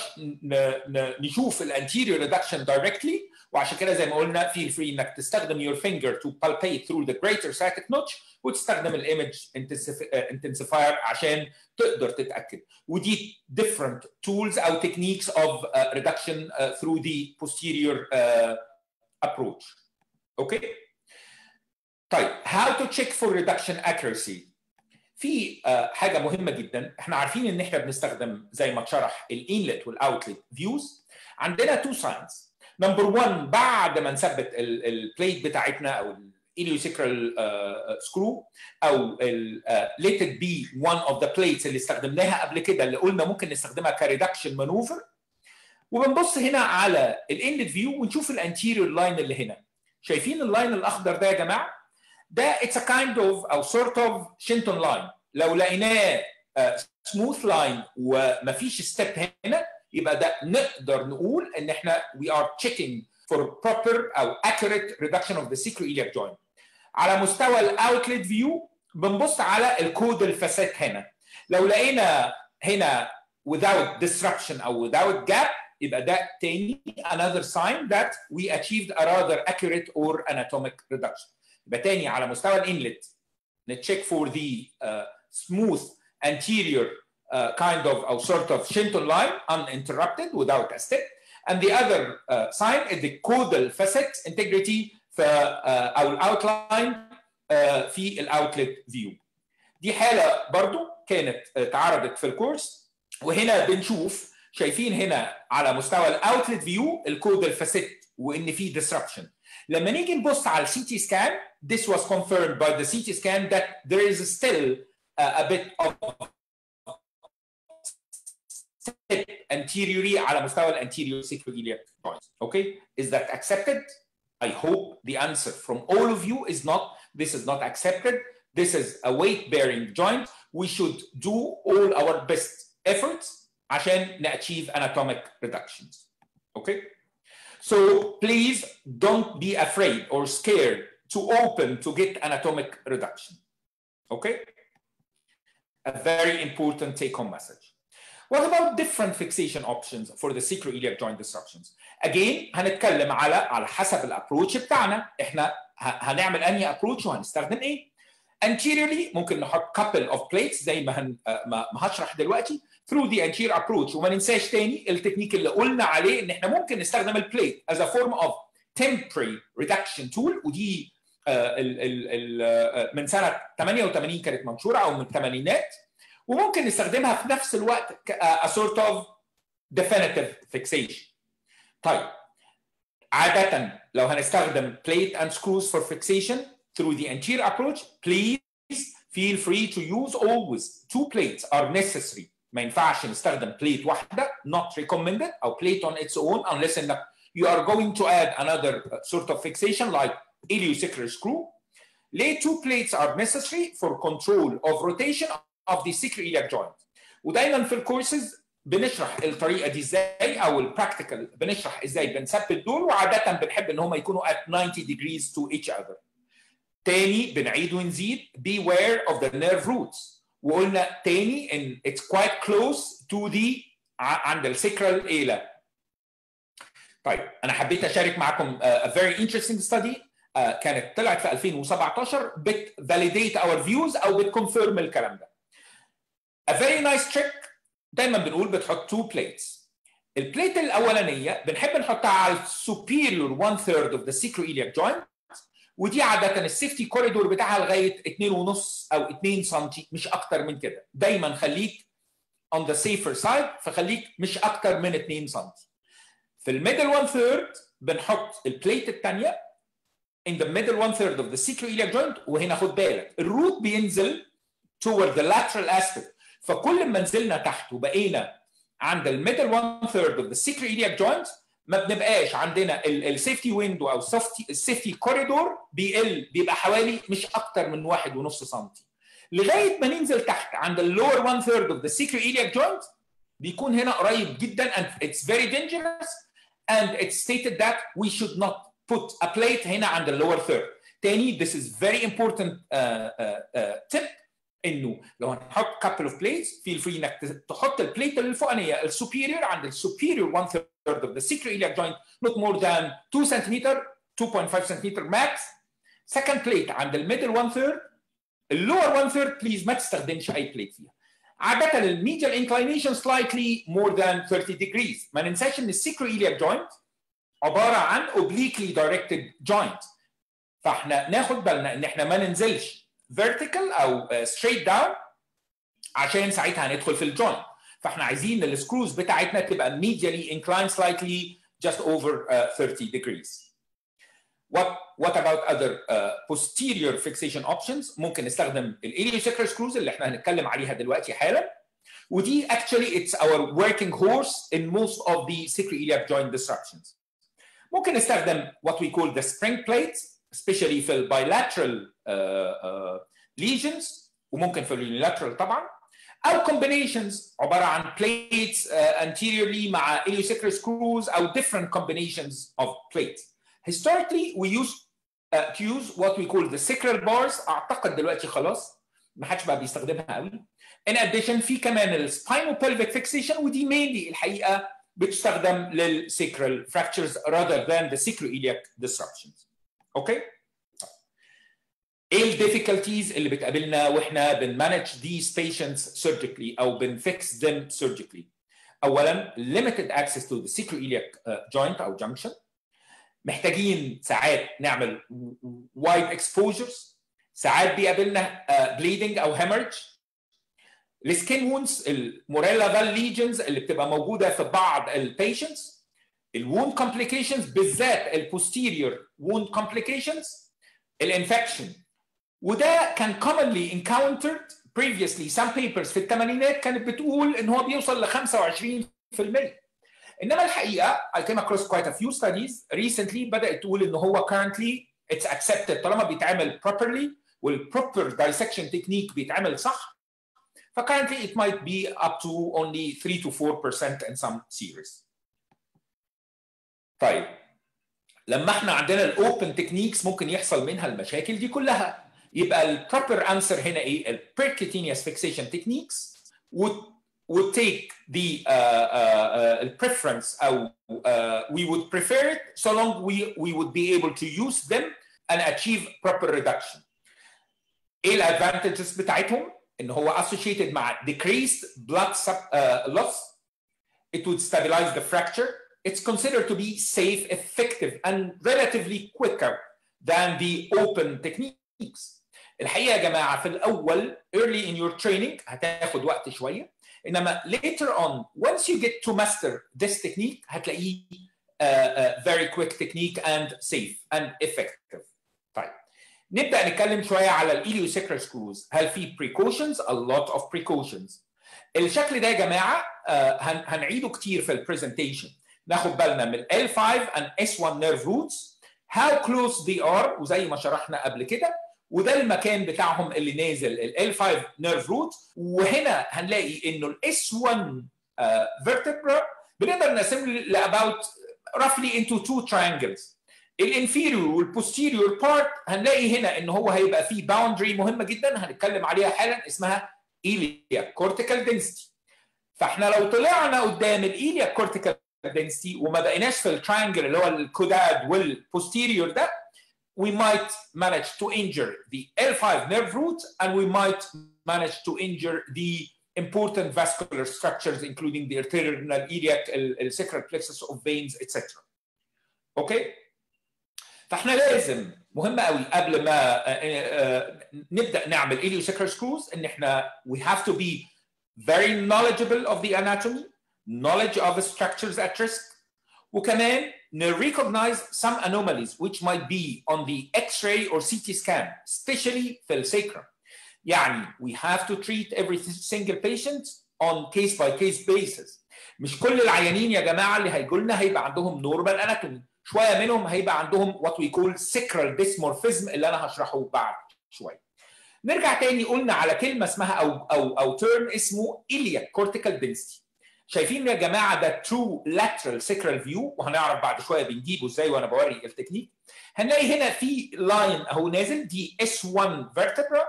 نشوف الانتيريور ريدكشن دايركتلي، وعشان كده زي ما قلنا في الفري انك تستخدم يور فينجر تو بالبيت ثرو ذا جريتر سايتك نوتش وتستخدم الايمج انتنسيفاير عشان تقدر تتاكد. ودي different tools او techniques of reduction through the posterior approach. اوكي؟ طيب how to check for reduction accuracy؟ في حاجه مهمه جدا، احنا عارفين ان احنا بنستخدم زي ما اتشرح الانلت والاوتلت فيوز. عندنا تو ساينز، نمبر واحد بعد ما نثبت البليت بتاعتنا او الاليوسيكرال سكرو او let it be one of the plates اللي استخدمناها قبل كده اللي قلنا ممكن نستخدمها كريدكشن مانوفر، وبنبص هنا على الانلت فيو ونشوف الانتيريور لاين اللي هنا. شايفين اللاين الاخضر ده يا جماعه؟ ده it's a kind of أو sort of Shenton line. لو لقيناه smooth line ومفيش step هنا يبقى ده نقدر نقول إن إحنا we are checking for proper أو accurate reduction of the sacroiliac joint. على مستوى ال outlet view بنبص على الكود الفساد هنا. لو لقينا هنا without disruption أو without gap يبقى ده تاني another sign that we achieved a rather accurate or anatomic reduction. يبقى تاني على مستوى الانلت نتشيك فور ذا سموث انتيريور كايند اوف او سورت اوف شينتون لاين uninterrupted without a step. And the other uh, sign is the caudal facet integrity في uh, او الاوتلاين uh, في الاوتلت فيو. دي حاله برضو كانت اتعرضت في الكورس، وهنا بنشوف شايفين هنا على مستوى الاوتلت فيو الكودال فاسيت وان في ديسربشن. لما نيجي نبص على السي تي سكان this was confirmed by the سي تي scan that there is still a bit of step anteriorly على مستوى الانتيريور sacroiliac joint. Okay, is that accepted? I hope the answer from all of you is not. This is not accepted. This is a weight-bearing joint. We should do all our best efforts عشان ن achieve anatomic reductions. Okay. So please don't be afraid or scared to open to get anatomic reduction. Okay? A very important take-home message. What about different fixation options for the sacroiliac joint disruptions? Again, هنتكلم على على حسب الابروتش بتاعنا، احنا هنعمل انهي ابروتش وهنستخدم ايه؟ Anteriorly ممكن نحط couple of plates زي ما هن ما هشرح دلوقتي through the anterior approach. وما ننساش تاني التكنيك اللي قلنا عليه ان احنا ممكن نستخدم البليت as a form of temporary reduction tool، ودي آه ال ال ال من سنه ثمانية وثمانين كانت منشوره او من الثمانينات، وممكن نستخدمها في نفس الوقت ك a sort of definitive fixation. طيب عاده لو هنستخدم plate and screws for fixation through the anterior approach please feel free to use always two plates are necessary. ما ينفعش نستخدم بليت واحده not recommended او plate on its own unless انك you are going to add another sort of fixation like iliosacral screw. Lay two plates are necessary for control of rotation of the sacroiliac joint. ودايما في الكورسز بنشرح الطريقه دي ازاي او البراكتيكال بنشرح ازاي بنثبت دول، وعاده بنحب ان هم يكونوا at ninety degrees to each other. تاني بنعيد ونزيد beware of the nerve roots. وقلنا تاني ان it's quite close to the عند السكرال ايلا. طيب انا حبيت اشارك معكم a very interesting study كانت طلعت في ألفين وسبعتاشر بت validate our views او بتconfirm الكلام ده. A very nice trick دايما بنقول بتحط two plates. البليت الاولانيه بنحب نحطها على superior one third of the sacroiliac joint، ودي عادة السيفتي كوريدور بتاعها لغاية اتنين ونص أو اتنين سنتي مش أكتر من كده. دايما خليك on the safer side فخليك مش أكتر من اتنين سنتي. في الميدل one third بنحط البليت الثانية in the middle one third of the sacroiliac joint. وهنا خد بالك الروت بينزل toward the lateral aspect، فكل ما نزلنا تحت وبقينا عند الميدل one third of the sacroiliac joint ما بنبقاش عندنا السيفتي ويندو او السيفتي كوريدور بيقل، بيبقى حوالي مش اكتر من واحد ونص سنتي لغايه ما ننزل تحت عند اللور one third of the sacroiliac joint بيكون هنا قريب جدا and it's very dangerous and it's stated that we should not put a plate هنا عند اللور third. تاني this is very important uh, uh, uh, tip انه لو هنحط couple of plates feel free انك تحط البليت الفوقانيه السوبيريور عند السوبيريور one third of the sacroiliac joint not more than two centimeters two point five centimeters max. second plate عند الميدل one third، اللور one third please ما تستخدمش اي بليت فيها. عادة الميديال inclination slightly more than thirty degrees. ما ننساش ان السيكرويلياك جوينت عبارة عن obliquely directed joint، فاحنا ناخد بالنا ان احنا ما ننزلش vertical او straight down عشان ساعتها هندخل في الجوينت، فاحنا عايزين السكروز بتاعتنا تبقى medially inclined slightly just over uh, thirty degrees. What, what about other uh, posterior fixation options؟ ممكن نستخدم الإليوساكرال سكروز اللي احنا هنتكلم عليها دلوقتي حالا، ودي actually it's our working horse in most of the sacroiliac joint disruptions. ممكن نستخدم what we call the spring plates especially في ال bilateral uh, uh, lesions وممكن في ال unilateral طبعا، أو combinations عبارة عن plates uh, anteriorly مع إليوساكرال سكروز أو different combinations of plates. Historically we used uh, to use what we call the sacral bars. اعتقد دلوقتي خلاص ما حدش بقى بيستخدمها قوي. In addition في كمان ال spinopelvic fixation ودي mainly الحقيقه بتستخدم لل sacral fractures rather than the sacroiliac disruptions. اوكي؟ ايه ال difficulties اللي بتقابلنا واحنا بن manage these patients surgically او بن fix them surgically؟ اولا limited access to the sacroiliac uh, joint او junction. محتاجين ساعات نعمل وايد اكسبوجرز، ساعات بيقابلنا بليدنج او هيمرج. السكين وونز الموريلافال ليجنز اللي بتبقى موجوده في بعض البيشنتس، الوون كومبليكيشنز بالذات البوستيريور وون كومبليكيشنز، الانفكشن. وده كان commonly encountered previously. some papers في الثمانينات كانت بتقول ان هو بيوصل ل خمسة وعشرين بالمية، انما الحقيقه I came across quite a few studies recently بدات تقول ان هو currently it's accepted طالما بيتعمل properly والproper dissection technique بيتعمل صح، ف currently it might be up to only three to four percent in some series. طيب لما احنا عندنا ال open techniques ممكن يحصل منها المشاكل دي كلها، يبقى ال proper answer هنا ايه؟ ال percutaneous fixation techniques would take the uh, uh, uh, preference أو uh, we would prefer it so long we, we would be able to use them and achieve proper reduction. إيه ال advantages بتاعتهم؟ إن هو associated مع decreased blood sub, uh, loss. It would stabilize the fracture. It's considered to be safe, effective and relatively quicker than the open techniques. الحقيقة يا جماعة في الأول early in your training هتاخد وقت شوية، إنما later on once you get to master this technique هتلاقيه uh, uh, very quick technique and safe and effective. طيب نبدأ نتكلم شوية على الإليوساكرال سكروز. هل في precautions؟ a lot of precautions. الشكل ده يا جماعة uh, هن هنعيده كتير في ال presentation. ناخد بالنا من L five and S one nerve roots how close they are، وزي ما شرحنا قبل كده وده المكان بتاعهم اللي نازل ال L five nerve root. وهنا هنلاقي انه ال S one uh, vertebra بنقدر نقسم ل about roughly into two triangles. ال inferior وال posterior part هنلاقي هنا ان هو هيبقى فيه boundary مهمه جدا هنتكلم عليها حالا اسمها iliac cortical density. فاحنا لو طلعنا قدام ال iliac cortical density وما بقيناش في التراينجل اللي هو الكوداد وال posterior ده we might manage to injure the L five nerve root and we might manage to injure the important vascular structures including the arterial iliac, the sacral plexus of veins et cetera. Okay؟ فاحنا لازم مهم قوي قبل ما نبدأ نعمل iliosacral screws ان احنا we have to be very knowledgeable of the anatomy, knowledge of the structures at risk. وكمان نريكوجنايز some anomalies which might be on the X-ray or C T scan, especially في السيكرم. يعني we have to treat every single patient on case by case basis. مش كل العيانين يا جماعه اللي هيجوا لنا هيبقى عندهم نورمال اناتومي، شويه منهم هيبقى عندهم what we call sacral dysmorphism اللي انا هشرحه بعد شويه. نرجع تاني، قلنا على كلمه اسمها او او او تيرم اسمه iliac cortical density. شايفين يا جماعه ده ترو lateral sacral view، وهنعرف بعد شويه بنجيبه ازاي وانا بوري التكنيك. هنلاقي هنا في لاين اهو نازل دي اس واحد vertebra،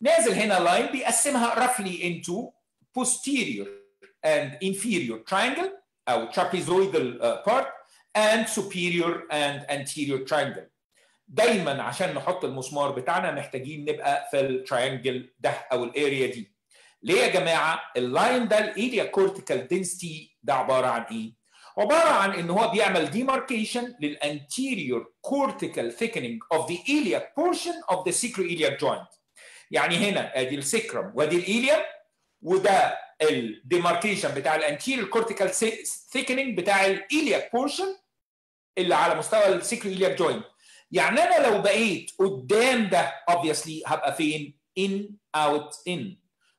نازل هنا لاين بيقسمها roughly into posterior and inferior triangle او trapezoidal part and superior and anterior triangle. دايما عشان نحط المسمار بتاعنا محتاجين نبقى في التراينجل ده او الاريا دي. ليه يا جماعه؟ اللاين ده الاريا كورتيكال دنسيتي ده عباره عن ايه؟ عباره عن ان هو بيعمل ديماركيشن للانتيريور كورتيكال ثيكنينج اوف ذا ايلياك بورشن اوف ذا سيكرويلياك جوينت. يعني هنا ادي السكرم وادي الايليا، وده الديماركيشن بتاع الانتيريور كورتيكال ثيكنينج بتاع الايلياك بورشن اللي على مستوى السيكرويلياك جوينت. يعني انا لو بقيت قدام ده obviously هبقى فين؟ in out in،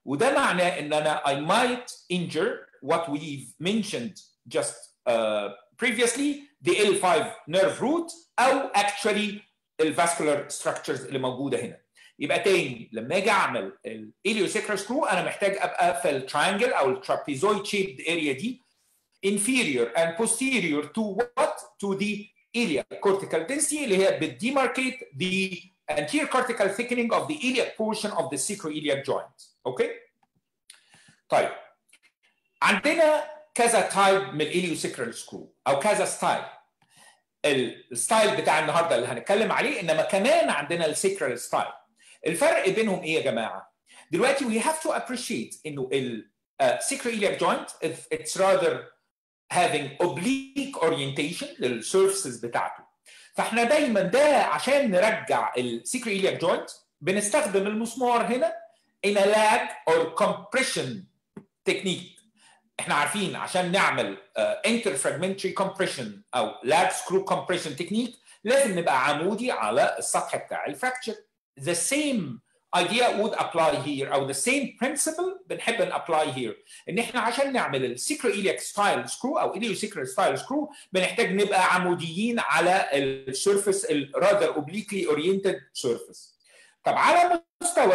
وده معناه ان انا I might injure what we've mentioned just uh, previously the إل فايف nerve root او actually ال vascular structures اللي موجوده هنا. يبقى تاني لما اجي اعمل ال iliosacral screw انا محتاج ابقى في ال triangle او ال trapezoid shaped area دي inferior and posterior to what to the iliac cortical density اللي هي بتديماركيت the anterior cortical thickening of the iliac portion of the sacroiliac joint. اوكي؟ طيب عندنا كذا تايب من الإليوساكرال سكرو او كذا ستايل. الستايل بتاع النهارده اللي هنتكلم عليه، انما كمان عندنا الساكرال ستايل. الفرق بينهم ايه يا جماعه؟ دلوقتي we have to appreciate انه ال sacroiliac joint it's rather having oblique orientation للسيرفسز بتاعته. فاحنا دايما ده عشان نرجع السيكرويلياك جوينت بنستخدم المسمار هنا in a lag or compression technique. احنا عارفين عشان نعمل interfragmentary compression او lag screw compression technique لازم نبقى عمودي على السطح بتاع الفراكشر. The same idea would apply here او the same principle بنحب ن apply here، ان احنا عشان نعمل السيكرويلياك ستايل سكرو او اليوسيكرال ستايل سكرو بنحتاج نبقى عموديين على السيرفيس الرادر اوبليكلي اورينتد سيرفيس. طب على مستوى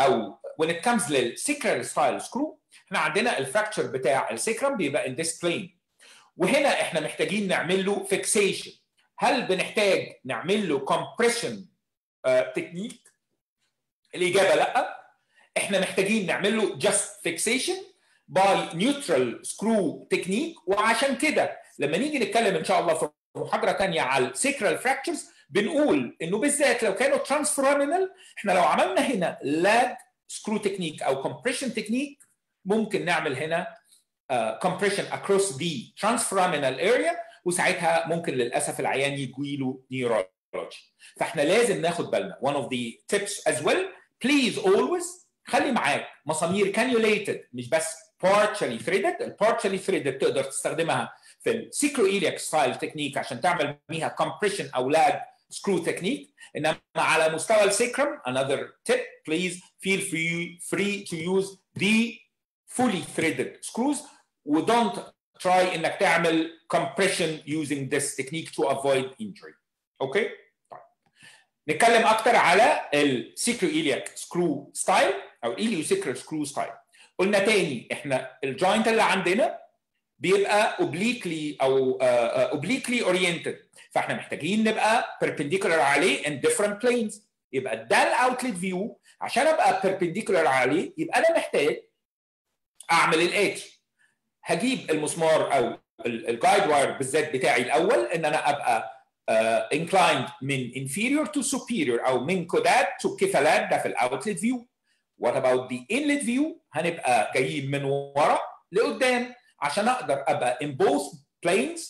او when it comes للسيكرال ستايل سكرو احنا عندنا الفراكشر بتاع السيكرم بيبقى in this plane، وهنا احنا محتاجين نعمل له فيكسيشن. هل بنحتاج نعمل له كومبريشن تكنيك؟ الإجابة لأ، إحنا محتاجين نعمل له just fixation by neutral screw technique. وعشان كده لما نيجي نتكلم إن شاء الله في محاضرة تانية على السيكرال fractures بنقول إنه بالذات لو كانوا transforaminal إحنا لو عملنا هنا lag screw technique أو compression technique ممكن نعمل هنا uh, compression across the transforaminal area، وساعتها ممكن للأسف العيان يجيله نيورال. فاحنا لازم ناخد بالنا one of the tips as well please always خلي معاك مسامير cannulated مش بس partially threaded. ال partially threaded تقدر تستخدمها في السيكرويلياك ستايل تكنيك عشان تعمل بيها كومبريشن او لاج سكرو تكنيك، انما على مستوى السيكرم another tip please feel free free to use the fully threaded screws و don't try انك تعمل compression using this technique to avoid injury. اوكي؟ طيب نتكلم اكتر على السيكرويلياك سكرو ستايل او اليوسيكرال سكرو ستايل. قلنا تاني احنا الجوينت اللي عندنا بيبقى اوبليكلي او اوبليكلي اورينتد، فاحنا محتاجين نبقى بيربنديكولار عليه ان ديفرنت بلينز. يبقى ده الاوتلت فيو، عشان ابقى بيربنديكولار عليه يبقى انا محتاج اعمل الاتي. هجيب المسمار او الجايد واير بالذات بتاعي الاول ان انا ابقى Uh, inclined من inferior to superior أو من كودات to كفالات ده في ال outlet view. What about the inlet view؟ هنبقى جايين من ورا لقدام عشان أقدر أبقى in both planes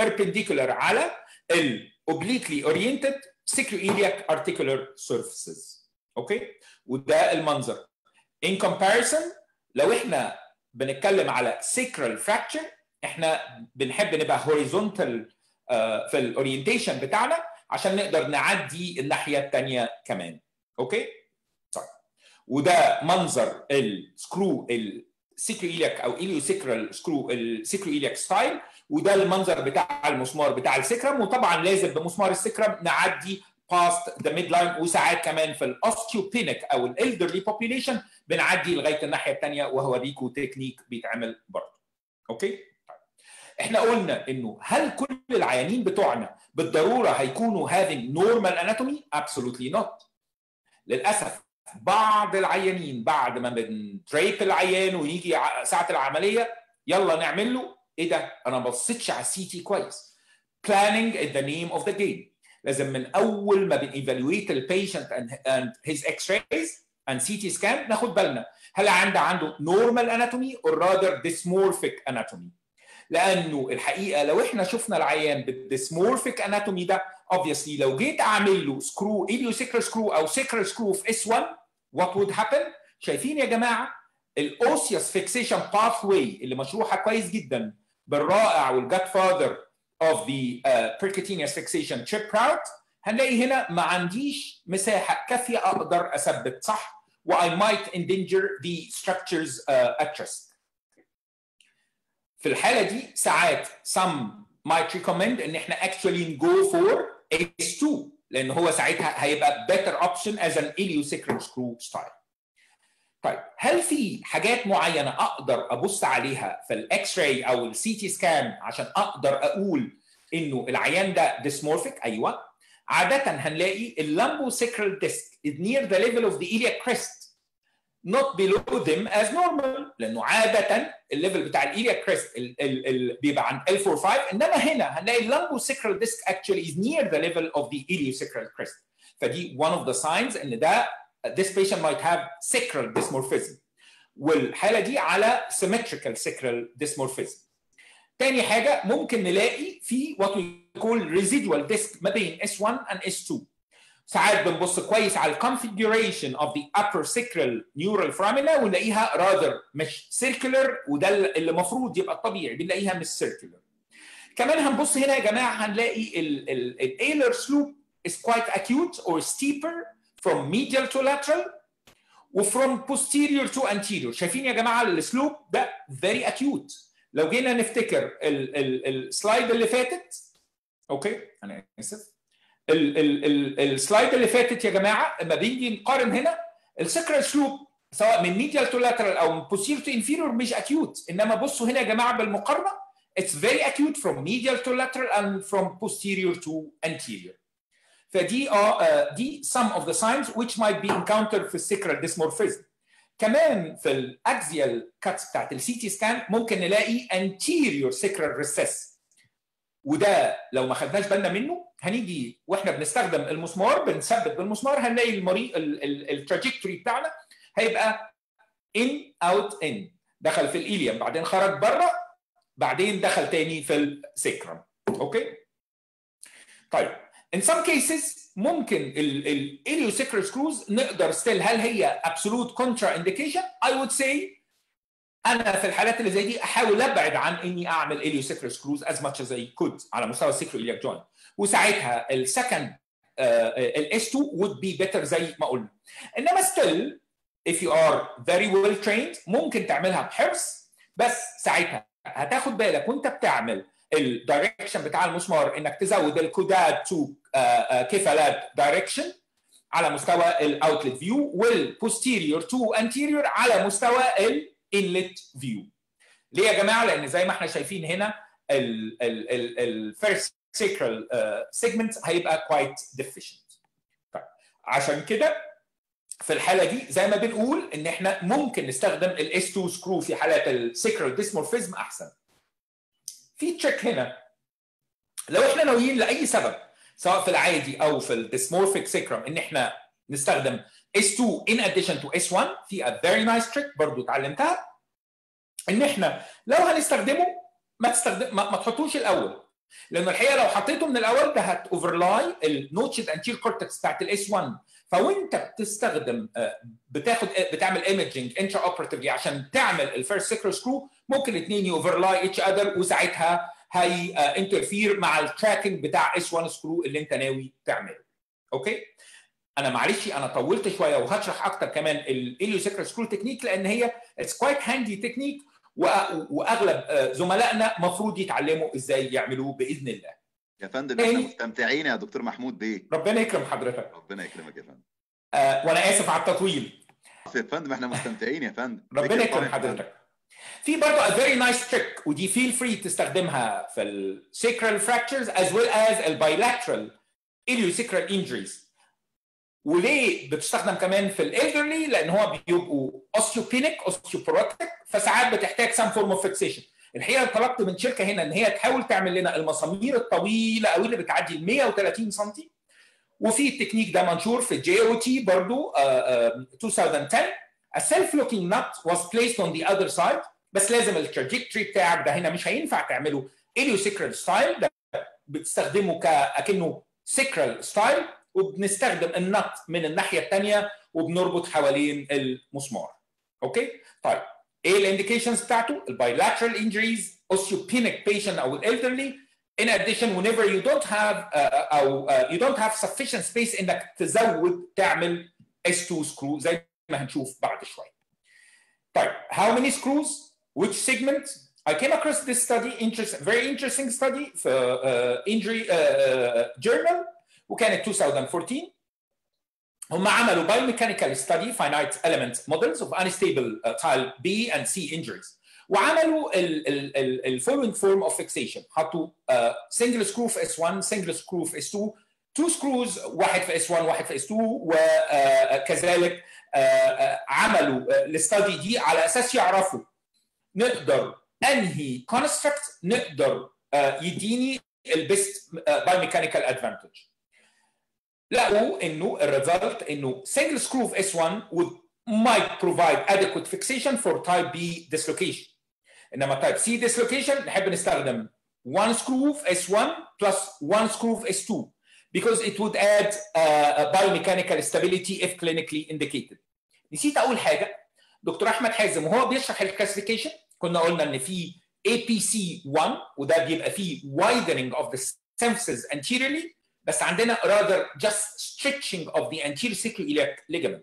perpendicular على ال obliquely oriented sacroiliac articular surfaces. أوكي؟ okay. وده المنظر. In comparison لو إحنا بنتكلم على sacral fracture احنا بنحب نبقى هوريزونتال في الاورينتيشن بتاعنا عشان نقدر نعدي الناحيه الثانيه كمان. اوكي؟ طيب وده منظر السكرو السيكرويلياك او اليوسيكرال سكرو السيكرويلياك ستايل، وده المنظر بتاع المسمار بتاع السكرم، وطبعا لازم بمسمار السكرم نعدي باست ذا ميد لاين، وساعات كمان في الاوستيوبينيك او الالدرلي بوبيوليشن بنعدي لغايه الناحيه الثانيه، وهوريكم تكنيك بيتعمل برضه. اوكي؟ احنا قلنا انه هل كل العيانين بتوعنا بالضروره هيكونوا having normal anatomy؟ absolutely not. للاسف بعض العيانين بعد ما بنتريب العيان ويجي ساعه العمليه يلا نعمل له ايه ده؟ انا ما بصيتش على السي تي كويس. planning in the name of the game. لازم من اول ما بنيفالويت البيشنت and his x-rays and سي تي scan ناخد بالنا هل عنده عنده normal anatomy or rather dysmorphic anatomy. لانه الحقيقه لو احنا شفنا العيان بالديسمورفيك اناتومي ده obviously لو جيت اعمل له سكرو اليوسيكرال سكرو او سيكرال سكرو في اس واحد what would happen؟ شايفين يا جماعه الاوسيوس فيكسيشن باث واي اللي مشروحه كويس جدا بالرائع والجاد فاذر اوف ذا بيركتينيوس فيكسيشن تشيب راوت، هنلاقي هنا ما عنديش مساحه كافيه اقدر اثبت صح و I might endanger the structures uh, at rest. في الحالة دي ساعات some might recommend ان احنا actually go for اس اتنين لان هو ساعتها هيبقى better option as an iliosacral screw style. طيب هل في حاجات معينة اقدر ابص عليها في الاكس راي او السي تي سكان عشان اقدر اقول انه العيان ده dysmorphic؟ ايوه. عادة هنلاقي اللمبوسكرال ديسك is near the level of the iliac crest. not below them as normal لانه عاده الليفل بتاع الايلياك كريست بيبعد عن ال أربعة وأربعين، انما هنا هنلاقي اللمبوسكرال ديسك actually is near the level of the iliosacral crest، فدي one of the signs ان ده this patient might have sacral dysmorphism، والحاله دي على symmetrical sacral dysmorphism. تاني حاجه ممكن نلاقي في what we call residual disc ما بين اس واحد and اس اتنين. ساعات بنبص كويس على الconfiguration of the upper sacral neural foramina ونلاقيها rather مش circular، وده اللي المفروض يبقى الطبيعي بنلاقيها مش circular. كمان هنبص هنا يا جماعه هنلاقي ال ال ال Ehlers slope is quite acute or steeper from medial to lateral و from posterior to anterior. شايفين يا جماعه السلوب ده very acute. لو جينا نفتكر السلايد اللي فاتت، اوكي انا اسف، السلايد اللي فاتت يا جماعه لما بنيجي نقارن هنا السكرال سلوب سواء من ميديال تو لاترال او من بوستيريور تو انفيريور مش اكيوت، انما بصوا هنا يا جماعه بالمقارنه اتس فيري اكيوت فروم ميديال تو لاترال اند فروم بوستيريور تو انتيريور. فدي اه دي some of the signs which might be encountered في السكرال ديسمورفيزم. كمان في الاكزيال كاتس بتاعت السي تي سكان ممكن نلاقي انتيريور سكرال ريسس، وده لو ما خدناش بالنا منه هنيجي واحنا بنستخدم المسمار بنثبت بالمسمار هنلاقي المريء التراجكتوري بتاعنا هيبقى ان اوت ان، دخل في الإيليم بعدين خرج بره بعدين دخل تاني في السكرم. اوكي؟ طيب in some cases ممكن الإليوسكرال سكروز نقدر ستيل هل هي absolute contra indication؟ I would say أنا في الحالات اللي زي دي أحاول أبعد عن إني أعمل إليوسكرال سكروز as much as I could على مستوى السيكروإيلياك جوينت، وساعتها السكند الاس اتنين would be better زي ما قلنا. إنما still if you are very well trained ممكن تعملها بحرص، بس ساعتها هتاخد بالك وأنت بتعمل الدايركشن بتاع المسمار إنك تزود الكودات تو كفالات دايركشن على مستوى الأوتلت فيو والبوستيريور تو أنتيريور على مستوى ال inlet view. ليه يا جماعه؟ لان زي ما احنا شايفين هنا ال ال ال ال first sacral uh, segment هيبقى quite deficient. طيب عشان كده في الحاله دي زي ما بنقول ان احنا ممكن نستخدم ال اس اتنين سكرو في حالات السكرال ديسمورفيزم احسن. في تشيك هنا لو احنا ناويين لاي سبب سواء في العادي او في الديسمورفيك سكرم ان احنا نستخدم اس اتنين in addition to اس واحد، في a very nice trick برضو اتعلمتها ان احنا لو هنستخدمه ما تستخدم ما, ما تحطوش الاول، لانه الحقيقه لو حطيته من الاول ده هتوفرلاي النوتشز انتير كورتكس بتاعت الاس واحد، فوانت بتستخدم بتاخد بتعمل ايمجنج انترا اوبراتيفلي عشان تعمل الفيرست سكر سكرو، ممكن الاثنين يوفرلاي اتش اذر وساعتها هي انترفير مع التراكنج بتاع اس واحد سكرو اللي انت ناوي تعمله. اوكي؟ انا معلش انا طولت شويه وهشرح اكتر كمان الاليو سكر سكرو تكنيك لان هي اتس كوايت هاندي تكنيك واغلب زملائنا مفروض يتعلموا ازاي يعملوه باذن الله. يا فندم احنا مستمتعين يا دكتور محمود بيه. ربنا يكرم حضرتك. ربنا يكرمك يا فندم. آه وانا اسف على التطويل. يا فندم احنا مستمتعين يا فندم. ربنا يكرم حضرتك. في برضه a very nice trick ودي feel free تستخدمها في ال sacral fractures as well as ال bilateral iliosacral injuries. وليه بتستخدم كمان في الالدرلي؟ لان هو بيبقوا اوستيوبينيك اوستيوبوروتيك فساعات بتحتاج سام فورم اوف فيكسيشن. الحقيقه طلبت من شركه هنا ان هي تحاول تعمل لنا المسامير الطويله قوي اللي بتعدي ال مية وتلاتين سم، وفي التكنيك ده منشور في الجي او تي برضه ألفين وعشرة. السيلف لوكينج نوت واز بليسد اون ذا اذر سايد، بس لازم التراجكتوري بتاعك ده هنا مش هينفع تعمله اليوسكرال ستايل، ده بتستخدمه كأنه سكرال ستايل، وبنستخدم النط من الناحيه الثانيه وبنربط حوالين المسمار. اوكي؟ طيب ايه الانديكيشنز بتاعته؟ البايلاترال انجريز، اوستيوبينيك بيشنت او الالدرلي. ان اديشن whenever you don't have uh, او uh, you don't have sufficient space انك تزود تعمل اس اتنين سكرو زي ما هنشوف بعد شويه. طيب how many screws which segment. I came across this study interest, very interesting study في uh, injury uh, journal وكانت ألفين وأربعتاشر. هم عملوا biomechanical study finite element models of unstable uh, tile B and C injuries وعملوا ال ال ال ال following form of fixation. حطوا uh, single screw في اس واحد، single screw في اس اتنين، two screws واحد في اس واحد واحد في اس اتنين، وكذلك uh, uh, عملوا الستادي دي على اساس يعرفوا نقدر انهي كونستراكت نقدر uh, يديني البيست بايوميكانيكال ادفانتج. لقوا انه الريزلت انه single screw في اس واحد would might provide adequate fixation for type B dislocation. انما type C dislocation نحب نستخدم one screw في اس واحد plus one screw في اس اتنين because it would add uh, biomechanical stability if clinically indicated. نسيت اقول حاجه، دكتور احمد حازم وهو بيشرح الكلاسيفيكيشن كنا قلنا ان في اي بي سي واحد وده بيبقى فيه widening of the symphysis anteriorly، بس عندنا rather just stretching of the anterior sacroiliac ligament.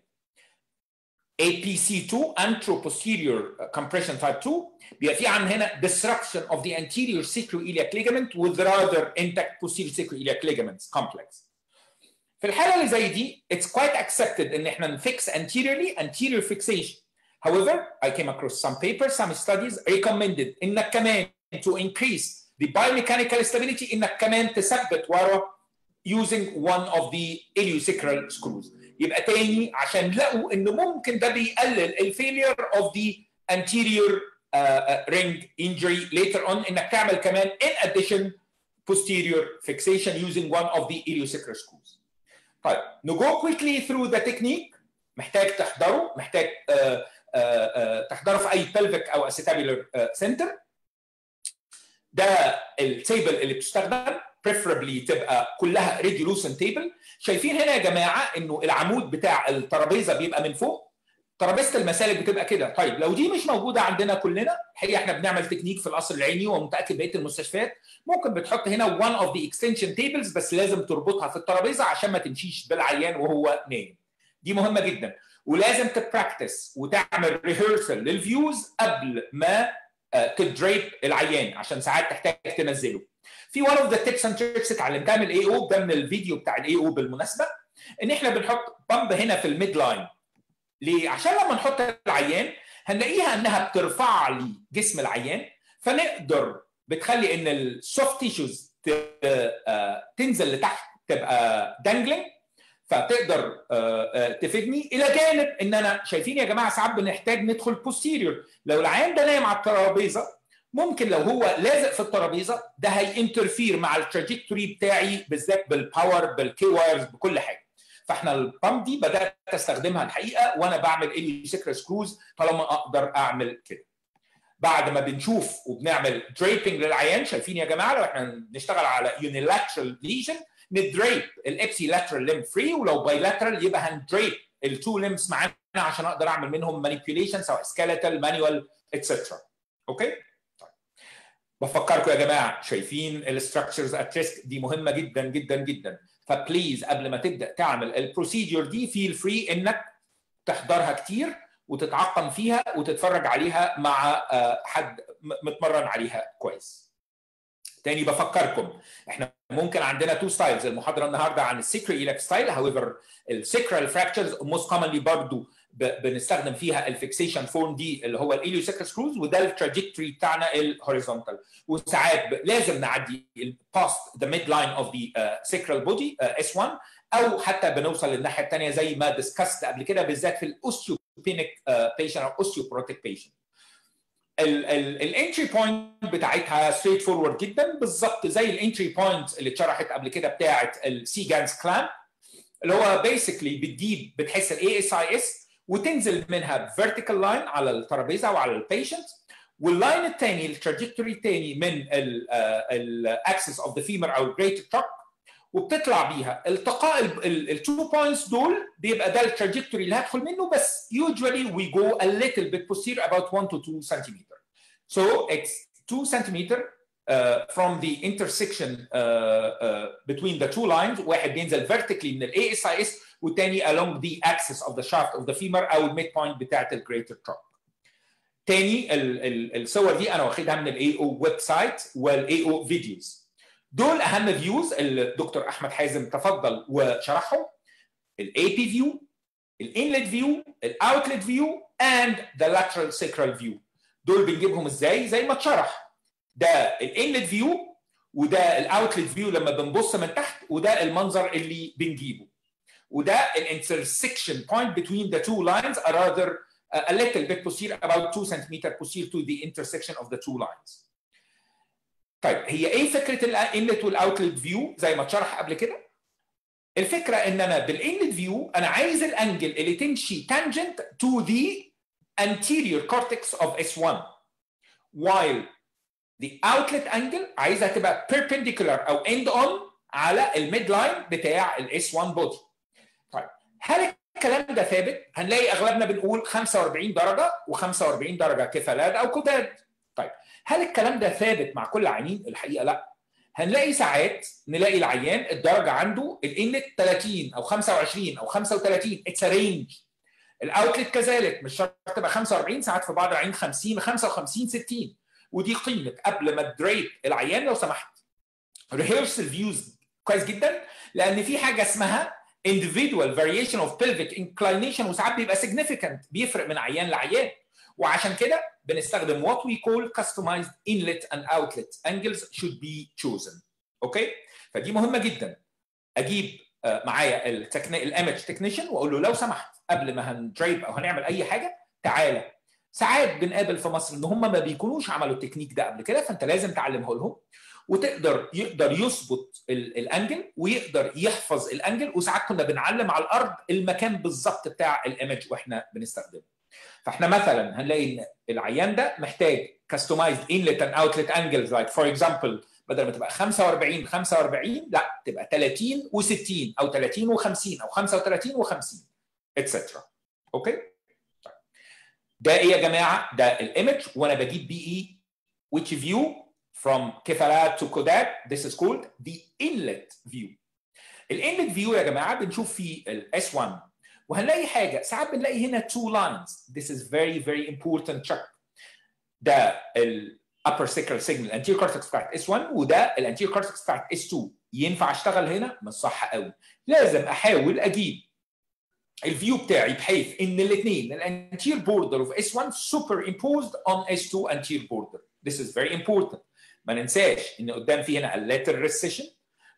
اي بي سي two anteroposterior compression type two بيبقى في عن هنا disruption of the anterior sacroiliac ligament with rather intact posterior sacroiliac ligaments complex. في الحالة اللي زي دي it's quite accepted ان احنا نفكس anteriorly anterior fixation. However, I came across some papers, some studies recommended انك كمان to increase the biomechanical stability انك كمان تثبت ورا using one of the iliosacral screws. يبقى تاني عشان لقوا انه ممكن ده بيقلل الفيلير of the anterior uh, uh, ring injury later on انك تعمل كمان in addition posterior fixation using one of the iliosacral screws. طيب نجو quickly through the technique. محتاج تحضره محتاج uh, uh, uh, تحضره في اي pelvic او acetabular uh, center. ده التيبل اللي بتستخدم preferably تبقى كلها radiolucent table. شايفين هنا يا جماعه انه العمود بتاع الترابيزه بيبقى من فوق، ترابيزه المسالك بتبقى كده. طيب لو دي مش موجوده عندنا كلنا، الحقيقه احنا بنعمل تكنيك في القصر العيني ومتاكد بقيه المستشفيات ممكن بتحط هنا one of the extension tables بس لازم تربطها في الترابيزه عشان ما تمشيش بالعيان وهو نايم. دي مهمه جدا ولازم تبراكتس وتعمل ريهرسل للفيوز قبل ما تدريب العيان عشان ساعات تحتاج تنزله. في one of the tips and tricks اتعلمتها من الاي او، ده من الفيديو بتاع الاي او بالمناسبه، ان احنا بنحط بامب هنا في الميد لاين. ليه؟ عشان لما نحط العيان هنلاقيها انها بترفع لي جسم العيان، فنقدر بتخلي ان السوفت تيشوز تنزل لتحت تبقى دانجلينج فتقدر تفيدني. الى جانب ان انا شايفين يا جماعه ساعات بنحتاج ندخل بوستيريور. لو العيان ده نايم على الترابيزه ممكن لو هو لازق في الترابيزه ده هينترفير مع التراجكتوري بتاعي بالذات بالباور بالكي وايرز بكل حاجه. فاحنا البامب دي بدات استخدمها الحقيقه وانا بعمل اليوسكرال سكروز طالما اقدر اعمل كده. بعد ما بنشوف وبنعمل دريبنج للعيان، شايفين يا جماعه لو احنا بنشتغل على يونيلاترال ليجن ندريب الابسي لاترال ليم فري، ولو بايلاترال يبقى هندريب التو ليمز معانا عشان اقدر اعمل منهم مانيبيوليشن سواء سكيلتال مانيوال اتسترا. اوكي؟ طيب بفكركم يا جماعه شايفين الستراكشرز ات ريسك دي مهمه جدا جدا جدا، فبليز قبل ما تبدا تعمل البروسيدور دي فيل فري انك تحضرها كتير وتتعقم فيها وتتفرج عليها مع حد متمرن عليها كويس. تاني بفكركم احنا ممكن عندنا تو ستايلز، المحاضره النهارده عن السيكريلاك ستايل، هاويفر السيكرال فراكتشرز موست كومنلي برضه بنستخدم فيها الفيكسيشن فورم دي اللي هو الايليوسيكرال سكروز، وده التراجكتوري بتاعنا الهوريزونتال، وساعات لازم نعدي الباست ذا ميد لاين اوف ذا سيكرال بودي اس واحد، او حتى بنوصل للناحيه الثانيه زي ما ديسكست قبل كده بالذات في الاوستيوبينيك بيشن او اوستيوبروتيك بيشن. الانتري بوينت بتاعتها ستريت فورورد جدا بالظبط زي الانتري بوينت اللي اتشرحت قبل كده بتاعه السيجانز كلامب، اللي هو بيسكلي بتجيب بتحس الاي اس اي اس وتنزل منها فيرتيكال لاين على الترابيزه وعلى البيشنت، واللاين الثاني التراجكتوري الثاني من الاكسس اوف ذا فيمر او الجريتر تراك، وبتطلع بيها التقاء التو بوينتس دول بيبقى ده التراجكتوري اللي هدخل منه، بس usually we go a little bit posterior about one to two centimeter. So it's two centimeter uh, from the intersection uh, uh, between the two lines، واحد بينزل vertically من الاي اس اي اس والثاني along the axis of the shaft of the femur او الميد بوينت بتاعت الجريتر تروب. تاني ال ال الصور دي انا واخدها من الاي او ويب سايت والاي او فيديوز. دول اهم فيوز اللي الدكتور احمد حازم تفضل وشرحهم، الاي بي فيو، الانلت فيو، الاوتلت فيو اند ذا لاترال سيكرال فيو. دول بنجيبهم ازاي؟ زي ما اتشرح، ده الانلت فيو وده الاوتلت فيو لما بنبص من تحت، وده المنظر اللي بنجيبه، وده الانترسكشن بوينت between the two lines are rather a little bit posterior about two centimeter posterior to the intersection of the two lines. طيب هي ايه فكره الانلت والاوتلت فيو؟ زي ما اتشرح قبل كده، الفكره ان انا بالانلت فيو انا عايز الانجل اللي تمشي تانجنت to the anterior cortex of اس واحد، while the outlet angle عايزها تبقى perpendicular او end on على الميد لاين بتاع الاس واحد بودي. طيب هل الكلام ده ثابت؟ هنلاقي اغلبنا بنقول خمسة وأربعين درجه و45 درجه كفلات او كتاد. طيب هل الكلام ده ثابت مع كل عينين؟ الحقيقه لا. هنلاقي ساعات نلاقي العيان الدرجه عنده الانلت ثلاثين او خمسة وعشرين او خمسة وثلاثين، اتس رينج. الاوتلت كذلك مش شرط تبقى خمسة وأربعين، ساعات في بعض العيان خمسين خمسة وخمسين ستين، ودي قيمه قبل ما تدريب العيان لو سمحت. ريهرس الفيوز كويس جدا لان في حاجه اسمها individual variation of pelvic inclination، وساعات بيبقى significant بيفرق من عيان لعيان، وعشان كده بنستخدم what we call customized inlet and outlet angles should be chosen. اوكي؟ فدي مهمه جدا. اجيب معايا الامج تكنيشن واقول له لو سمحت قبل ما هندريب او هنعمل اي حاجه تعالى. ساعات بنقابل في مصر ان هم ما بيكونوش عملوا التكنيك ده قبل كده، فانت لازم تعلمه لهم وتقدر يقدر يثبت الانجل ويقدر يحفظ الانجل، وساعات كنا بنعلم على الارض المكان بالظبط بتاع الايمج واحنا بنستخدمه. فاحنا مثلا هنلاقي العيان ده محتاج كاستمايزد انلت اند اوتلت انجلز، لايك فور اكزامبل بدل ما تبقى خمسة وأربعين خمسة وأربعين لا تبقى ثلاثين وستين او ثلاثين وخمسين او خمسة وثلاثين وخمسين اتسترا. اوكي؟ ده ايه يا جماعه؟ ده الايمج وانا بجيب بي اي which view from كفالات to كودات. this is called the inlet view. الانلت فيو يا جماعه بنشوف فيه الاس واحد، وهنلاقي حاجه ساعات بنلاقي هنا two lines. this is very very important check. ده ال upper sacral signal anterior cortex بتاعت اس واحد وده ال anterior cortex بتاعت اس اتنين. ينفع اشتغل هنا؟ مش صح قوي، لازم احاول اجيب الفيو بتاعي بحيث ان الاثنين ال anterior border of اس واحد superimposed on اس اتنين anterior border. this is very important. ما ننساش ان قدام في هنا اللاترال ريسيشن،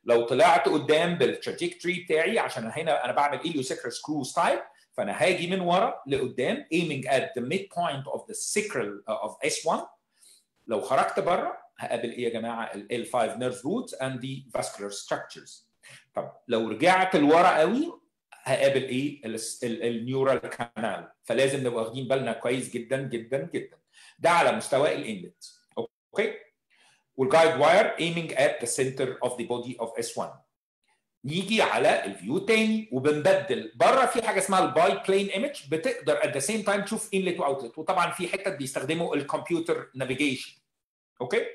لو طلعت قدام بالتراجكتوري بتاعي عشان هنا انا بعمل ايليوسيكرال سكرو ستايل، فانا هاجي من ورا لقدام aiming at the midpoint of the sacral of اس واحد. لو خرجت بره هقابل ايه يا جماعه؟ ال ال خمسة nerve roots and the vascular structures. طب لو رجعت لورا قوي هقابل ايه؟ النيورال كانال. فلازم نبقى واخدين بالنا كويس جدا جدا جدا. ده على مستوى الانلت. اوكي، والجايد واير aiming at the center of the body of اس واحد. نيجي على الفيو تاني وبنبدل بره في حاجه اسمها الباي بلين ايمج، بتقدر at the same time تشوف انلت واوتلت، وطبعا في حته بيستخدموا الكمبيوتر نافيجيشن. اوكي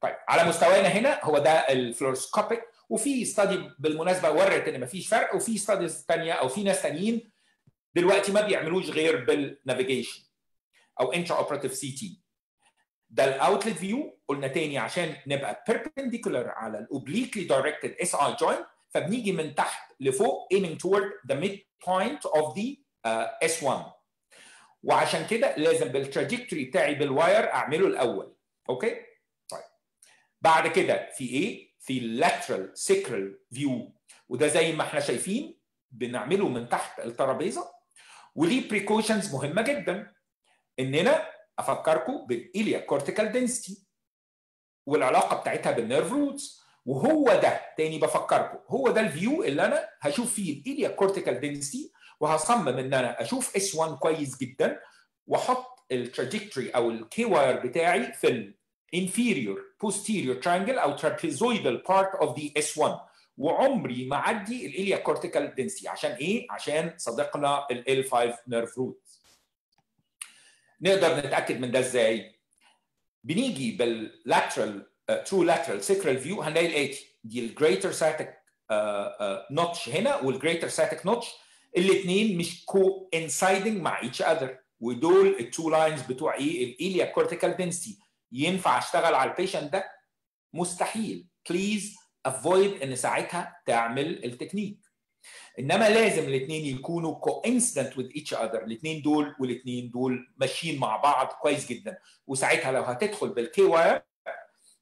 طيب، على مستوانا هنا هو ده الفلورسكوبيك، وفي ستادي بالمناسبه ورت ان مفيش فرق، وفي ستاديز ثانيه او في ناس ثانيين دلوقتي ما بيعملوش غير بالنافيجيشن او انترا اوبراتيف سي تي. ده الاوتلت فيو، قلنا تاني عشان نبقى بيربنديكولار على الاوبليكلي دايركتد اس اي جوينت، فبنيجي من تحت لفوق aiming toward the midpoint of the uh, اس واحد. وعشان كده لازم بالتراجكتوري بتاعي بالواير اعمله الاول. اوكي؟ طيب. بعد كده في ايه؟ في lateral sacral view، وده زي ما احنا شايفين بنعمله من تحت الترابيزه، وليه بريكوشنز مهمه جدا. اننا افكركم بالايليا كورتيكال دنسيتي والعلاقه بتاعتها بالنيرف روتس، وهو ده تاني بفكركم هو ده الفيو اللي انا هشوف فيه الايليا كورتيكال دنسيتي، وهصمم ان انا اشوف اس واحد كويس جدا، واحط التراجكتوري او الكي واير بتاعي في الانفيريور بوستيريور ترانجل او ترابيزويدال بارت اوف ذا اس واحد، وعمري ما اعدي الايليا كورتيكال دنسيتي. عشان ايه؟ عشان صديقنا ال ال5 نيرف روت. نقدر نتاكد من ده ازاي؟ بنيجي باللاترال ترو لاترال سيكرال فيو، هنلاقي الاتي دي الجريتر ساتيك نوتش هنا والجريتر ساتيك نوتش، الاثنين مش كو انسايدنج مع ايتش اذر، ودول التو لاينز بتوع ايه؟ الايليا كورتيكال دنسيتي. ينفع اشتغل على البيشنت ده؟ مستحيل، بليز افويد ان ساعتها تعمل التكنيك. انما لازم الاثنين يكونوا كو انسيدنت وذ ايتش اذر، الاثنين دول والاثنين دول ماشيين مع بعض كويس جدا، وساعتها لو هتدخل بالكي واير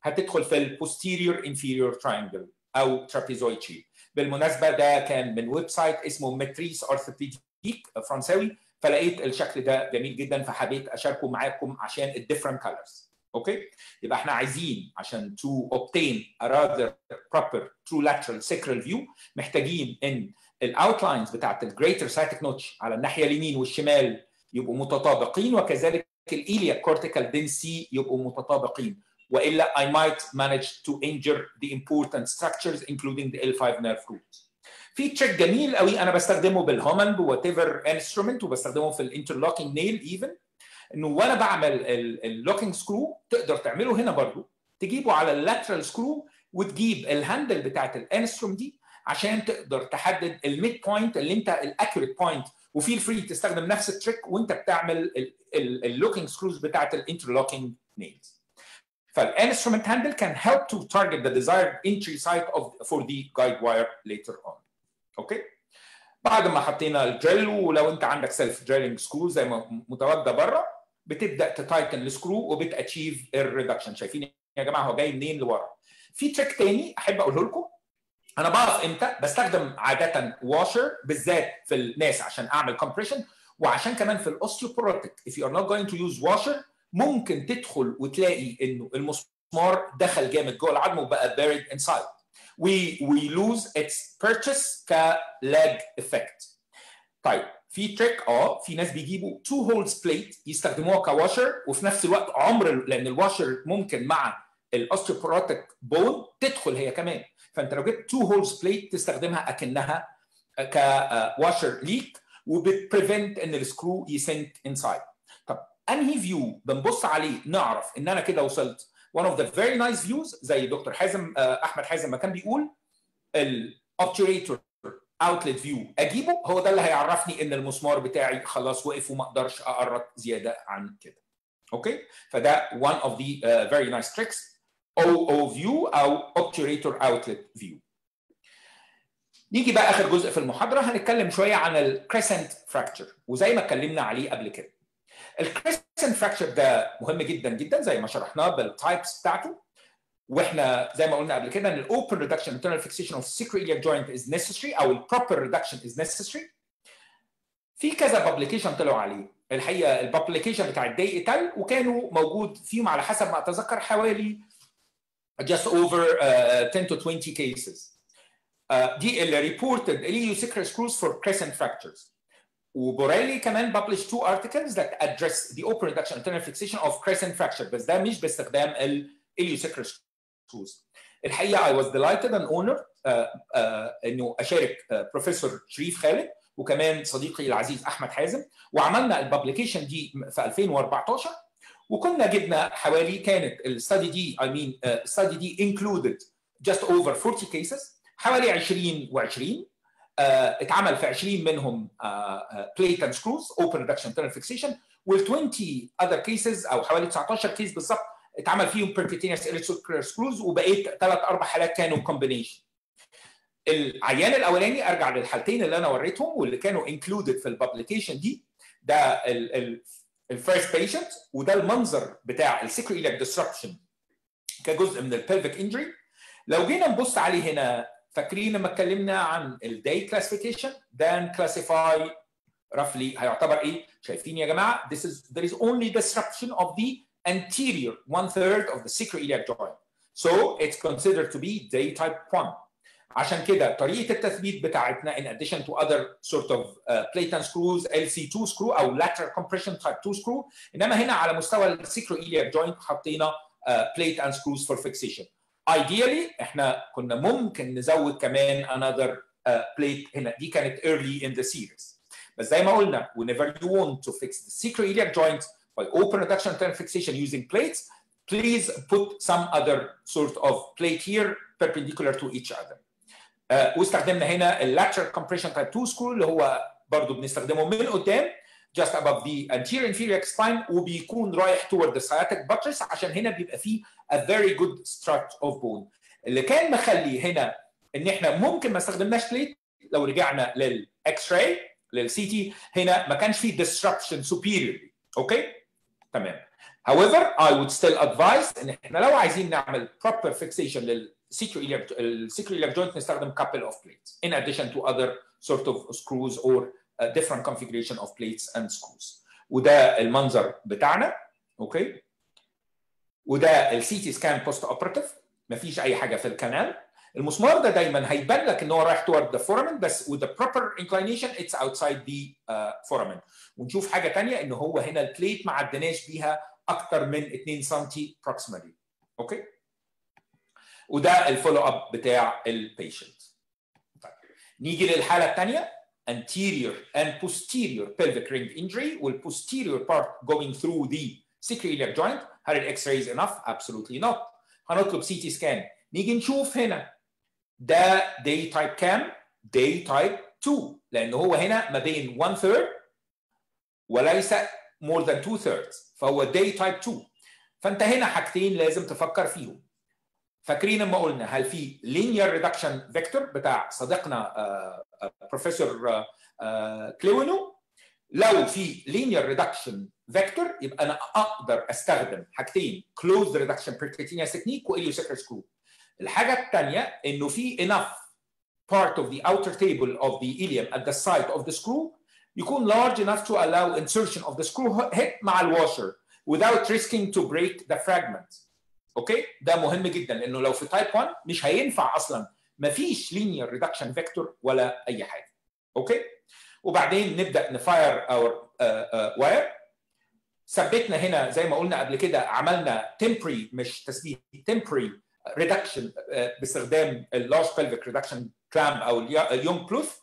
هتدخل في البوستيريور انفيريور تراينجل او ترابيزويد شيب. بالمناسبه ده كان من ويب سايت اسمه ماتريس اورثوبيديك فرنساوي، فلقيت الشكل ده جميل جدا فحبيت اشاركه معاكم عشان الديفرنت كلرز. اوكي؟ يبقى احنا عايزين عشان تو اوبتين ا راذر بروبر ترو لاترال سيكرال فيو محتاجين ان الاوتلاينز بتاعت الجريتر سايتك نوتش على الناحيه اليمين والشمال يبقوا متطابقين، وكذلك الايليا كورتيكال دنسي يبقوا متطابقين، وإلا I might manage to injure the important structures including the ال5 nerve root. في تريك جميل قوي أنا بستخدمه بالهومن بوات ايفر انسترومنت، وبستخدمه في الانترلوكينج نيل ايفن، إنه وأنا بعمل اللوكينج سكرو تقدر تعمله هنا برضه، تجيبه على اللاترال سكرو وتجيب الهاندل بتاعت الانستروم دي عشان تقدر تحدد الميد بوينت اللي أنت الأكيوريت بوينت، وفي فري تستخدم نفس التريك وأنت بتعمل اللوكينج سكروز بتاعت الانترلوكينج نيلز. فالانسترومنت هاندل can help to target the desired entry site of for the guide wire later on. اوكي؟ بعد ما حطينا الدريل، ولو انت عندك سيلف دريلنج سكرو زي ما متواجده بره، بتبدا تتايتن السكرو وبتاتشيف الريدكشن. شايفين يا جماعه هو جاي منين لورا؟ في تريك تاني احب اقوله لكم، انا بعرف امتى بستخدم عاده واشر بالذات في الناس عشان اعمل كومبريشن، وعشان كمان في الاوستيوبروتيك if you are not going to use washer ممكن تدخل وتلاقي انه المسمار دخل جامد جوه العظم وبقى buried inside. We, we lose its purchase كلاج effect. طيب في تريك اه في ناس بيجيبوا two holes plate يستخدموها كواشر، وفي نفس الوقت عمر لان الواشر ممكن مع الاوستيوبروتيك بون تدخل هي كمان، فانت لو جبت two holes plate تستخدمها اكنها كواشر ليك، وبتبريفنت ان السكرو يسنك انسايد. طب انهي فيو بنبص عليه نعرف ان انا كده وصلت؟ one of the very nice views زي دكتور حازم احمد حازم ما كان بيقول الاوبتيريتور اوتلت فيو اجيبه، هو ده اللي هيعرفني ان المسمار بتاعي خلاص وقف وما اقدرش اقرب زياده عن كده. اوكي؟ فده one of the uh, very nice tricks او او فيو او اوبتيريتور اوتلت فيو. نيجي بقى اخر جزء في المحاضره، هنتكلم شويه عن الكريسنت فراكتشر، وزي ما اتكلمنا عليه قبل كده. الكريسنت فراكتشر ده مهم جدا جدا زي ما شرحناه بالتايبس بتاعته، واحنا زي ما قلنا قبل كده ان الاوبن ريدكشن انترنال فيكسيشن اوف سيكريليا جوينت از نيسيسري، او البروبر ريدكشن از نيسيسري. في كذا بابليكيشن طلعوا عليه، الحقيقه البابليكيشن بتاع الدي ايتال، وكانوا موجود فيهم على حسب ما اتذكر حوالي just over uh, ten to twenty cases. Uh, دي اللي reported اليو سيكريل سكروز for crescent fractures. وبوريلي كمان published two articles that address the open reduction internal fixation of crescent fracture، بس ده مش باستخدام الإليوسكر screws. الحقيقه I was delighted and honored uh, uh, انه اشارك uh, بروفيسور شريف خالد وكمان صديقي العزيز احمد حازم، وعملنا الببليكيشن دي في ألفين وأربعتاشر، وكنا جبنا حوالي كانت الستادي دي I mean الستادي uh, دي included just over forty cases، حوالي عشرين وعشرين uh, اتعمل في عشرين منهم plate and screws open reduction internal fixation، وال twenty other cases او حوالي تسعتاشر كيس بالظبط اتعمل فيهم percutaneous electric screws، وبقيت ثلاث اربع حالات كانوا combination. العيان الاولاني ارجع للحالتين اللي انا وريتهم واللي كانوا included في الببليكيشن دي، ده ال ال الفيرست بيشنت، وده المنظر بتاع السيكرويلك ديستركشن كجزء من البلفيك انجري. لو جينا نبص عليه هنا، فاكرين لما اتكلمنا عن الداي كلاسيفيكيشن، ده كلاسيفاي رفلي هيعتبر ايه؟ شايفين يا جماعه this is there is only disruption of the anterior one third of the sacroiliac joint so it's considered to be day type one. عشان كده طريقه التثبيت بتاعتنا in addition to other sort of uh, plate and screws إل سي تو screw او lateral compression type two screw، انما هنا على مستوى السيكرويلياك joint حطينا uh, plate and screws for fixation. Ideally احنا كنا ممكن نزود كمان another uh, plate هنا، دي كانت early in the series، بس زي ما قلنا whenever you want to fix the sacroiliac joint by open reduction internal fixation using plates, please put some other sort of plate here perpendicular to each other. Uh, واستخدمنا هنا lateral compression type two screw اللي هو برضه بنستخدمه من قدام just above the anterior inferior spine، وبيكون رايح toward the sciatic buttress، عشان هنا بيبقى فيه a very good strut of bone. اللي كان مخلي هنا ان احنا ممكن ما استخدمناش plate، لو رجعنا للاكس راي للسي تي هنا ما كانش فيه disruption superiorly. اوكي؟ تمام. However I would still advise ان احنا لو عايزين نعمل proper fixation لل sacroiliac joint نستخدم couple of plates in addition to other sort of screws or uh, different configuration of plates and screws. وده المنظر بتاعنا، اوكي؟ وده السي تي سكان بوست اوبراتيف، مفيش اي حاجه في الكنال. المسمار ده دايما هيبان لك ان هو رايح toward the foramen، بس with the proper inclination it's outside the uh, foramen. ونشوف حاجه ثانيه ان هو هنا البليت ما عدناش بيها اكتر من اتنين سم approximately. اوكي؟ وده الفولو اب بتاع البيشنت. طيب نيجي للحاله الثانيه، anterior and posterior pelvic ring injury والposterior part going through the sacroiliac joint. هل الاكس رايز enough؟ absolutely not. هنطلب سي تي سكان. نيجي نشوف هنا ده day type كام؟ day type two، لان هو هنا ما بين one third وليس more than two thirds، فهو day type two. فانت هنا حاجتين لازم تفكر فيهم. فاكرين لما قلنا هل في linear reduction vector بتاع صديقنا بروفيسور كليوينو؟ لو في linear reduction vector يبقى انا اقدر استخدم حاجتين closed reduction percutaneous technique واليوسكر سكرو. الحاجه الثانيه انه في enough part of the outer table of the ilium at the side of the screw يكون large enough to allow insertion of the screw head مع الواشر without risking to break the fragment. اوكي؟ ده مهم جدا لانه لو في تايب واحد مش هينفع اصلا، مفيش لينير ريدكشن فيكتور ولا اي حاجه. اوكي؟ وبعدين نبدا نفاير اور واير. ثبتنا هنا زي ما قلنا قبل كده، عملنا تمبري مش تثبيت، تمبري ريدكشن باستخدام اللارج بلفيك ريدكشن كلامب او اليونج بلوث،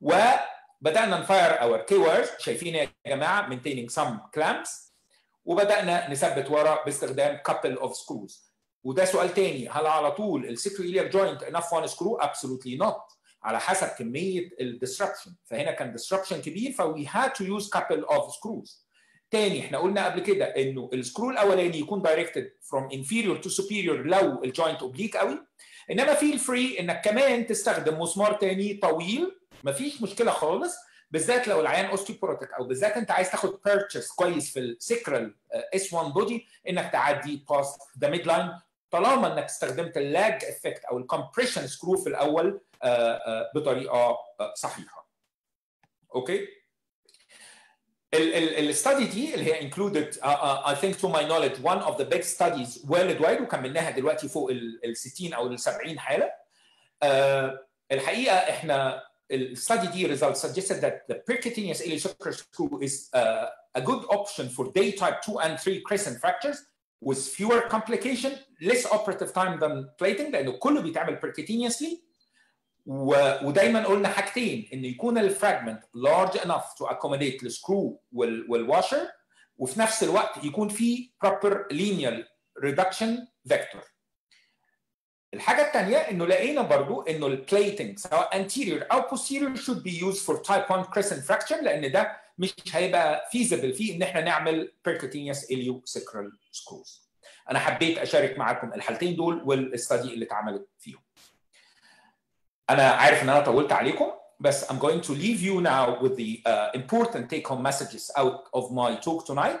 وبدانا نفاير اور كي وايرز. شايفين يا جماعه مينتيننج سم كلامبس، وبدأنا نثبت ورا باستخدام couple of screws. وده سؤال تاني، هل على طول السيكرويليك جوينت enough one screw؟ absolutely not، على حسب كمية الديسربشن، فهنا كان ديسربشن كبير فوي هاد تو يوز couple of screws. تاني احنا قلنا قبل كده انه السكرو الاولاني يكون directed from inferior to superior لو الجوينت اوبليك قوي، انما في الفري انك كمان تستخدم مسمار تاني طويل مفيش مشكلة خالص، بالذات لو العيان اوستيوبوروتيك او بالذات انت عايز تاخد بيرتشس كويس في السكرال اس واحد بودي انك تعدي باست ذا ميد لاين، طالما انك استخدمت اللاج افكت او الكمبريشن سكرو في الاول بطريقه صحيحه. اوكي؟ الستادي دي اللي هي انكلودد اي ثينك تو ماي نوليدج وان اوف ذا بيج ستاديز وورلد وايد، وكملناها دلوقتي فوق ال ستين او ال سبعين حاله. الحقيقه احنا the study D results suggested that the percutaneous ileal suture screw is uh, a good option for day-type two and three crescent fractures with fewer complications, less operative time than plating لأنه كله بيتعمل percutaneously. ودايما قلنا حاجتين، إنه يكون الفراجمنت large enough to accommodate the screw والwasher، وفي نفس الوقت يكون فيه proper linear reduction vector. الحاجة الثانية إنه لقينا برضو إنه البليتنج سواء anterior أو posterior should be used for type one crescent fracture لأن ده مش هيبقى feasible فيه إن إحنا نعمل percutaneous iliosacral screws. أنا حبيت أشارك معكم الحالتين دول والستادي اللي اتعملت فيهم. أنا عارف إن أنا طولت عليكم بس I'm going to leave you now with the uh, important take-home messages out of my talk tonight.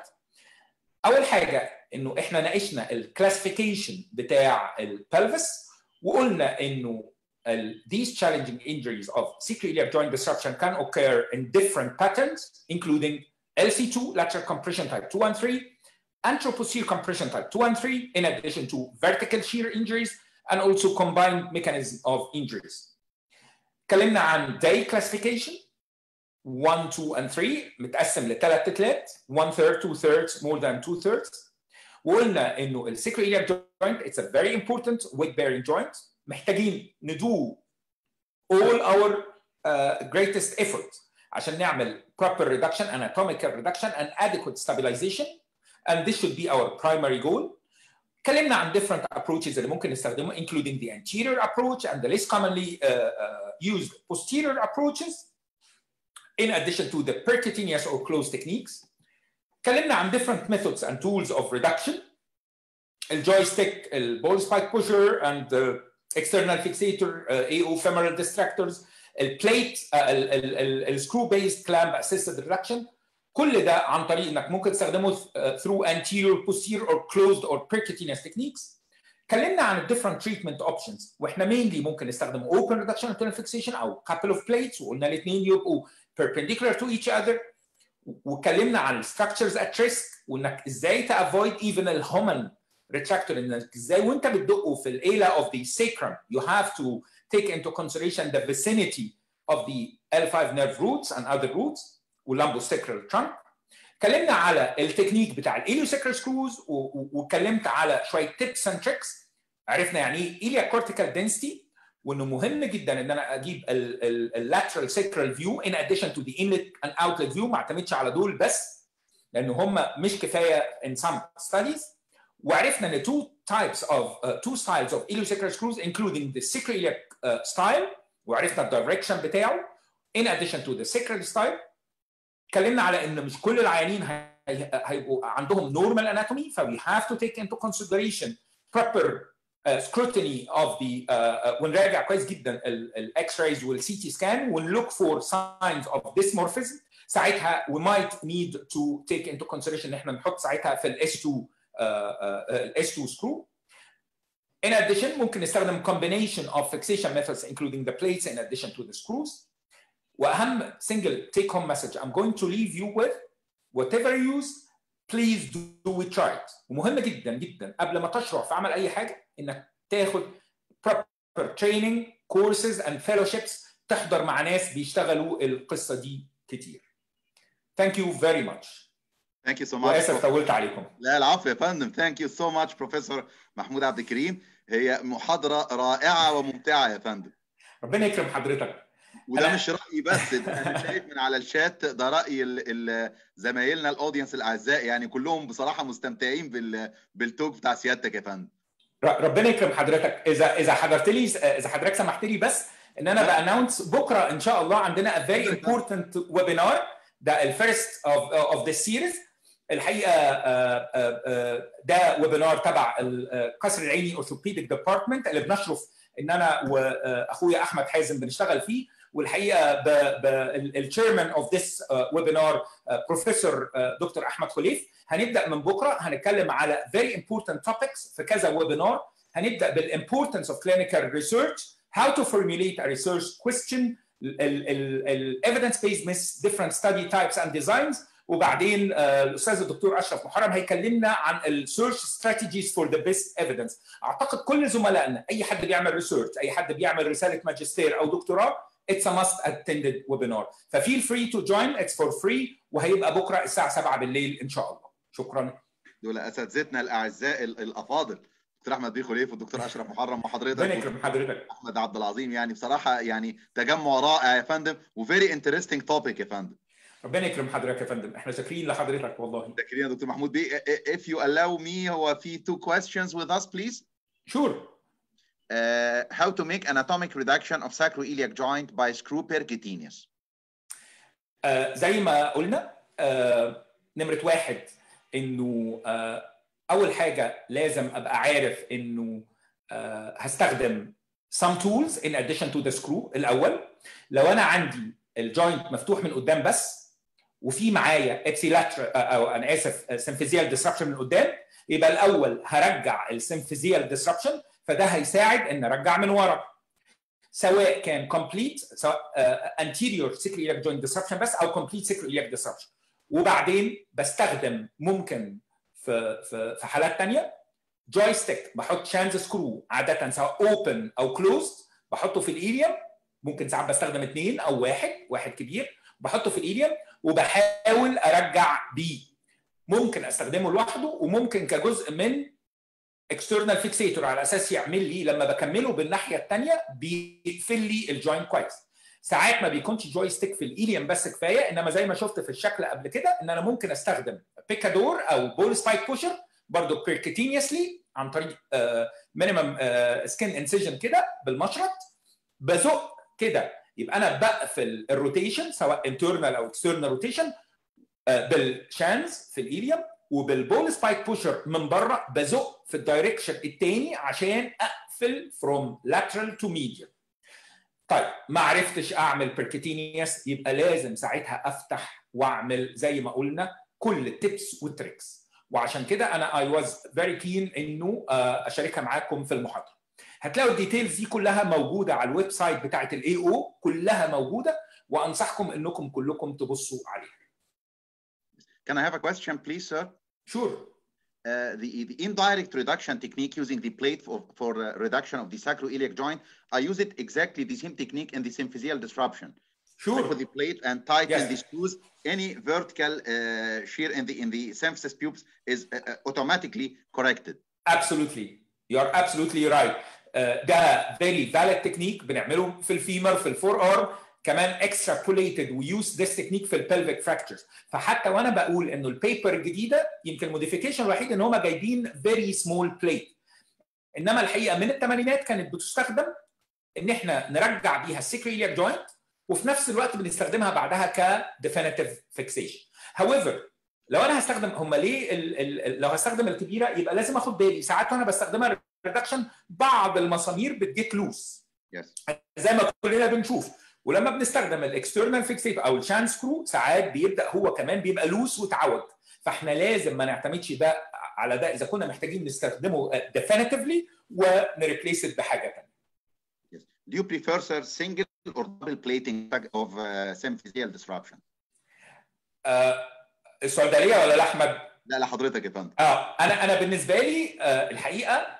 أول حاجة إنه إحنا ناقشنا الكلاسيفيكيشن بتاع البلفس وقلنا إنه these challenging injuries of sacroiliac joint disruption can occur in different patterns including L C two lateral compression type two and three, anteroposterior compression type two and three in addition to vertical shear injuries and also combined mechanism of injuries. اتكلمنا عن day classification one, two and three متقسم لثلاث تلات one third, two thirds, more than two thirds. وقلنا انه السيكرويلياك جوينت it's a very important weight bearing joint محتاجين ندو all our uh, greatest effort عشان نعمل proper reduction, anatomical reduction and adequate stabilization and this should be our primary goal. اتكلمنا عن different approaches اللي ممكن نستخدمها including the anterior approach and the less commonly uh, uh, used posterior approaches in addition to the percutaneous or closed techniques. اتكلمنا عن different methods and tools of reduction الجويستيك البول سبايك بوشر and the external fixator uh, A O femoral distractors البليت السكرو based clamp assisted reduction. كل ده عن طريق انك ممكن تستخدمه through anterior posterior or closed or percutaneous techniques. اتكلمنا عن different treatment options واحنا mainly ممكن نستخدم open reduction internal fixation او couple of plates وقلنا الاثنين يبقوا perpendicular to each other. واتكلمنا عن structures at risk وانك ازاي تافويد even الهومن ريتراكتور انك ازاي وانت بتدقه في الاله of the sacrum you have to take into consideration the vicinity of the L five nerve roots and other roots واللمبوساكرال trunk. اتكلمنا على التكنيك بتاع الإليوساكرال سكروز واتكلمت على شويه tips and tricks. عرفنا يعني ايه iliac cortical density وانه مهم جدا ان انا اجيب اللاترال سيكرال فيو in addition to the inlet and outlet view ما اعتمدش على دول بس لان هم مش كفايه in some studies. وعرفنا ان two types of uh, two styles of iliosacral screws including the sacroiliac uh, style وعرفنا الدايركشن بتاعه in addition to the sacral style. اتكلمنا على ان مش كل العيانين هيبقوا عندهم normal anatomy فوي have to take into consideration proper Uh, scrutiny of the uh, uh, ونراجع كويس جدا الاكس رايز والسي تي سكان ونلوك فور ساينز اوف ديسمورفيزم ساعتها we might need to take into consideration ان احنا نحط ساعتها في الاس تو الاس تو سكرو. In addition ممكن نستخدم combination of fixation methods including the plates in addition to the screws. واهم single take home message I'm going to leave you with whatever you use please do it right. ومهم جدا جدا قبل ما تشرع في عمل اي حاجه انك تاخد proper training courses and fellowships تحضر مع ناس بيشتغلوا القصه دي كتير. Thank you very much. Thank you so much. واسف طولت عليكم. لا العفو يا فندم. Thank you so much Professor محمود عبد الكريم. هي محاضره رائعه وممتعه يا فندم. ربنا يكرم حضرتك. وده أنا... مش رايي بس انا شايف من على الشات ده راي زمايلنا الاودينس الاعزاء يعني كلهم بصراحه مستمتعين بال... بالتوك بتاع سيادتك يا فندم. ربنا يكرم حضرتك. اذا اذا حضرت لي اذا حضرتك سمحت لي بس ان انا بانونس بكره ان شاء الله عندنا فيري امبورتنت ويبينار ده الفيرست اوف اوف ذا سيريز. الحقيقه ده ويبينار تبع القصر العيني اورثوبيديك ديبارتمنت اللي بنشرف ان انا واخويا احمد حازم بنشتغل فيه. والحقيقه التشيرمان اوف ذيس ويبينار بروفيسور دكتور احمد خليف. هنبدا من بكره هنتكلم على very important topics في كذا ويبينار. هنبدا بالimportance of clinical research, how to formulate a research question, evidence based different study types and designs. وبعدين الاستاذ الدكتور اشرف محرم هيكلمنا عن السيرش ستراتيجيز فور ذا بيست ايفيدنس. اعتقد كل زملائنا اي حد بيعمل ريسيرش اي حد بيعمل رساله ماجستير او دكتوراه It's a must attended webinar. ففeel free to join. It's for free. وهيبقى بكرة الساعة سبعة بالليل إن شاء الله. شكرا. دول أساتذتنا الأعزاء الأفاضل. دكتور احمد بيه خليف والدكتور اشرف محرم وحضرتك بنكرم حضرتك احمد عبد العظيم. يعني بصراحه يعني تجمع رائع يا فندم وفيري انترستنج توبيك يا فندم. ربنا يكرم حضرتك يا فندم، احنا شاكرين لحضرتك والله. شاكرين يا دكتور محمود بيه. If you allow me هو في two questions with us please. Sure. Uh, how to make anatomic reduction of sacroiliac joint by screw percutaneous. Uh, زي ما قلنا uh, نمرة واحد انه uh, أول حاجة لازم أبقى عارف إنه آه هستخدم some tools in addition to the screw. الأول لو أنا عندي الجوينت مفتوح من قدام بس وفي معايا ابسيلاتر أو أنا آسف سمفيزيال ديسربشن من قدام، يبقى الأول هرجع السمفيزيال ديسربشن، فده هيساعد إن أرجع من ورا سواء كان complete سواء آه anterior sacroiliac joint disruption بس أو complete sacroiliac disruption. وبعدين بستخدم ممكن في في في حالات ثانيه جويستيك، بحط شانز سكرو عاده سواء اوبن او كلوزد، بحطه في الايليوم، ممكن ساعات بستخدم اثنين او واحد واحد كبير بحطه في الايليوم وبحاول ارجع بيه. ممكن استخدمه لوحده وممكن كجزء من اكسترنال فيكسيتور على اساس يعمل لي لما بكمله بالناحيه الثانيه بيقفل لي الجوينت كويس. ساعات ما بيكونش جويستيك في الايليوم بس كفايه، انما زي ما شفت في الشكل قبل كده ان انا ممكن استخدم بيكادور او بول سبايك بوشر برضه بيركتينيسلي عن طريق مينيمم سكين انسيجن كده بالمشرط، بزق كده يبقى انا بقفل الروتيشن سواء انترنال او اكسترنال روتيشن بالشانز في الايليوم، وبالبول سبايك بوشر من بره بزق في الدايركشن الثاني عشان اقفل فروم لاترال تو ميديال. طيب ما عرفتش اعمل بيركتينيس يبقى لازم ساعتها افتح واعمل زي ما قلنا كل التبس والتريكس، وعشان كده انا اي واز فيري كين انه اشاركها معاكم في المحاضره. هتلاقوا الديتيلز دي كلها موجوده على الويب سايت بتاعه الاي او، كلها موجوده وانصحكم انكم كلكم تبصوا عليها. Can I have a question please sir? Sure. Uh, the, the indirect reduction technique using the plate for, for uh, reduction of the sacroiliac joint, I use it exactly the same technique in the symphysial disruption. Sure. For the plate and tighten yes. the screws, any vertical uh, shear in the in the symphysis pubes is uh, automatically corrected. Absolutely, you are absolutely right. Uh, ده very valid technique بنعمله في الفيمر في الفورارم كمان extrapolated we use this technique في pelvic fractures. فحتى وانا بقول انه البيبر الجديده يمكن الموديفيكيشن الوحيد ان هم جايبين very small plate، انما الحقيقه من الثمانينات كانت بتستخدم ان احنا نرجع بيها السكريليك جوينت وفي نفس الوقت بنستخدمها بعدها كديفينيتيف فيكسيشن. هاويفر لو انا هستخدم هم ليه ال ال لو هستخدم الكبيره يبقى لازم اخد بالي ساعات وانا بستخدمها ريدكشن بعض المسامير بتجيت لوس yes. زي ما كلنا بنشوف، ولما بنستخدم الاكسترنال فيكسيت او الشان سكرو ساعات بيبدا هو كمان بيبقى لوس وتعوج، فاحنا لازم ما نعتمدش ده على ده اذا كنا محتاجين نستخدمه ديفينيتيفلي ونريبليس بحاجه ثانيه. Yes. Do you prefer sir single or double plating of uh, symphysial disruption? Uh, السؤال ده ليا ولا لاحمد؟ لا لحضرتك يا فندم. اه انا انا بالنسبه لي آه الحقيقه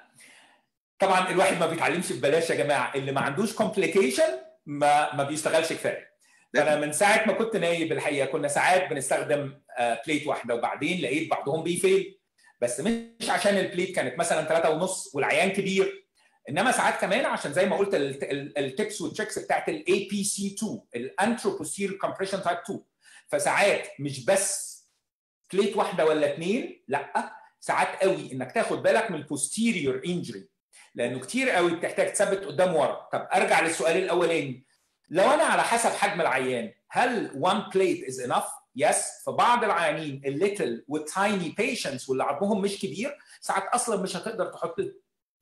طبعا الواحد ما بيتعلمش ببلاش يا جماعه، اللي ما عندوش كومبليكيشن ما ما بيشتغلش كفايه. انا من ساعه ما كنت نايب الحقيقه كنا ساعات بنستخدم بليت واحده وبعدين لقيت بعضهم بيفيل، بس مش عشان البليت كانت مثلا ثلاثة ونص والعيان كبير، انما ساعات كمان عشان زي ما قلت التبس والتريكس بتاعت الاي بي سي اتنين الانتروبوسير كومبريشن تايب اتنين، فساعات مش بس بليت واحده ولا اثنين، لا ساعات قوي انك تاخد بالك من البوستيريور انجري لانه كتير قوي بتحتاج تثبت قدام ورا. طب ارجع للسؤال الاولاني، لو انا على حسب حجم العيان هل one plate is enough؟ يس، في بعض العيانين الليتل والتايني بيشنتس واللي عظمهم مش كبير ساعات اصلا مش هتقدر تحط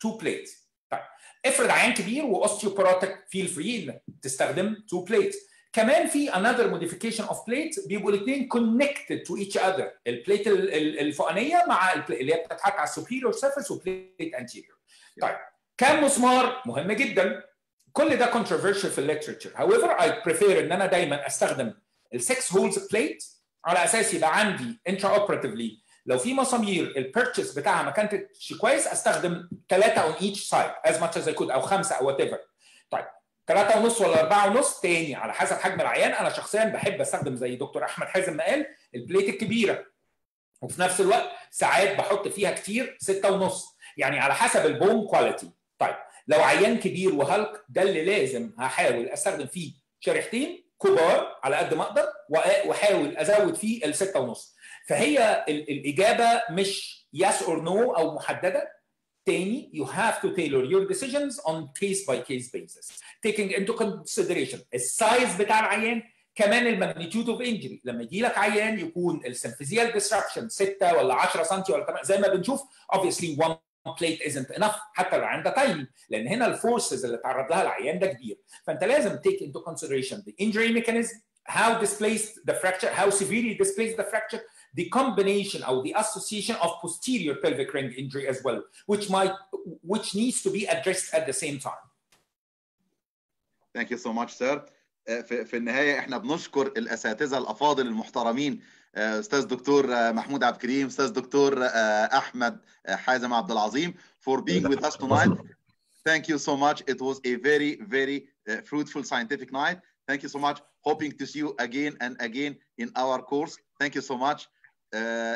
two plate. طيب افرض عيان كبير واوستيوباروتيك فيل فري انك تستخدم two plate. كمان في another modification of plate بيبقوا الاثنين connected to each other، البليت الفوقانيه مع اللي هي بتتحط على السوبيريور سيرفيس وبليت انتيريور. طيب كم مسمار مهم جدا، كل ده controversial في الليترشر. however I prefer ان انا دايما استخدم ال six holes plate على اساس يبقى عندي intraoperatively لو في مسامير البيرتشيز بتاعها ما كانتش كويس استخدم ثلاثه on each side as much as I could او خمسه او whatever. طيب ثلاثة ونص ولا أربعة ونص تاني على حسب حجم العيان. أنا شخصيا بحب أستخدم زي دكتور أحمد حازم ما قال البليت الكبيرة، وفي نفس الوقت ساعات بحط فيها كتير ستة ونص، يعني على حسب البون كواليتي. طيب لو عيان كبير وهلك ده اللي لازم هحاول أستخدم فيه شريحتين كبار على قد ما أقدر، وأحاول أزود فيه الستة ونص. فهي الإجابة مش yes or no أو محددة. تاني you have to tailor your decisions on case by case basis taking into consideration السايز بتاع العيان، كمان الماجنتيود اوف انجري. لما يجي لك عيان يكون السمفيزيال ديسربشن ستة ولا عشرة سم ولا تمانية زي ما بنشوف obviously one plate isn't enough حتى لو العيان ده tiny، لان هنا الفورسز اللي اتعرض لها العيان ده كبير. فانت لازم take into consideration the injury mechanism, how displaced the fracture, how severely displaced the fracture, the combination or the association of posterior pelvic ring injury as well, which might, which needs to be addressed at the same time. Thank you so much, sir. في في النهاية احنا بنشكر الأساتذة الأفاضل المحترمين، أستاذ دكتور محمود عبد الكريم، أستاذ دكتور أحمد حازم عبد العظيم, for being with us tonight. Thank you so much. It was a very, very fruitful scientific night. Thank you so much. Hoping to see you again and again in our course. Thank you so much.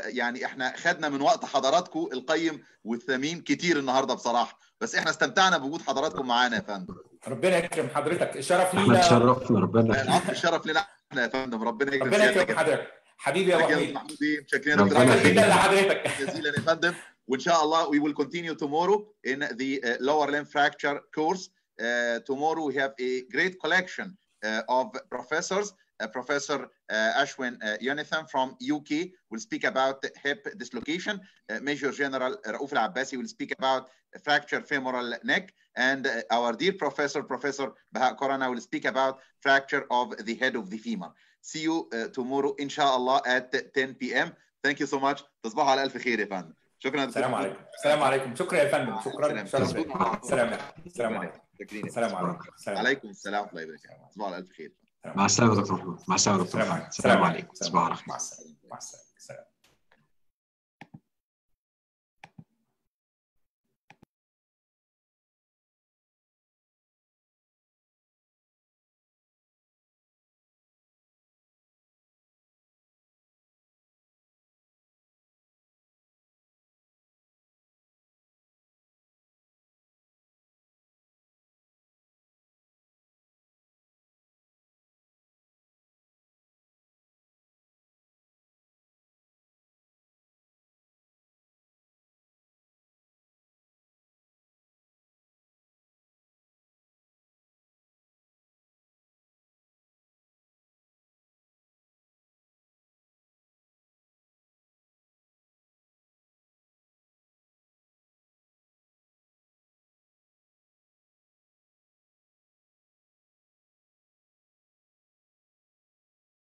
يعني احنا خدنا من وقت حضراتكم القيم والثمين كتير النهارده بصراحه، بس احنا استمتعنا بوجود حضراتكم معانا يا فندم. ربنا يكرم حضرتك، الشرف لينا. تشرفنا ربنا. العفو، الشرف لينا احنا يا فندم، ربنا يكرم ربنا يكرم حضرتك حبيبي يا وحيد. شكرا جدا لحضرتك جزيلا يا فندم، وان شاء الله we will continue tomorrow in the lower limb fracture course. Uh, tomorrow we have a great collection uh, of professors. Uh, Professor uh, Ashwin uh, Yonathan from U K will speak about hip dislocation. Uh, Major General Rauf Al-Abbasi will speak about fracture femoral neck. And uh, our dear professor, Professor Baha Korana, will speak about fracture of the head of the femur. See you uh, tomorrow, inshallah, at ten P M Thank you so much. تصبحوا على ألف خير يا فندم. شكرا. السلام عليكم. السلام عليكم. شكرا يا فندم. شكرا. سلام. سلام عليكم. السلام عليكم. عليكم السلام الله يبارك فيك. تصبحوا على ألف خير. مع السلامة دكتور محمود. مع السلامة دكتور محمود. السلام عليكم. صباح الخير. مع السلامة. مع السلامة.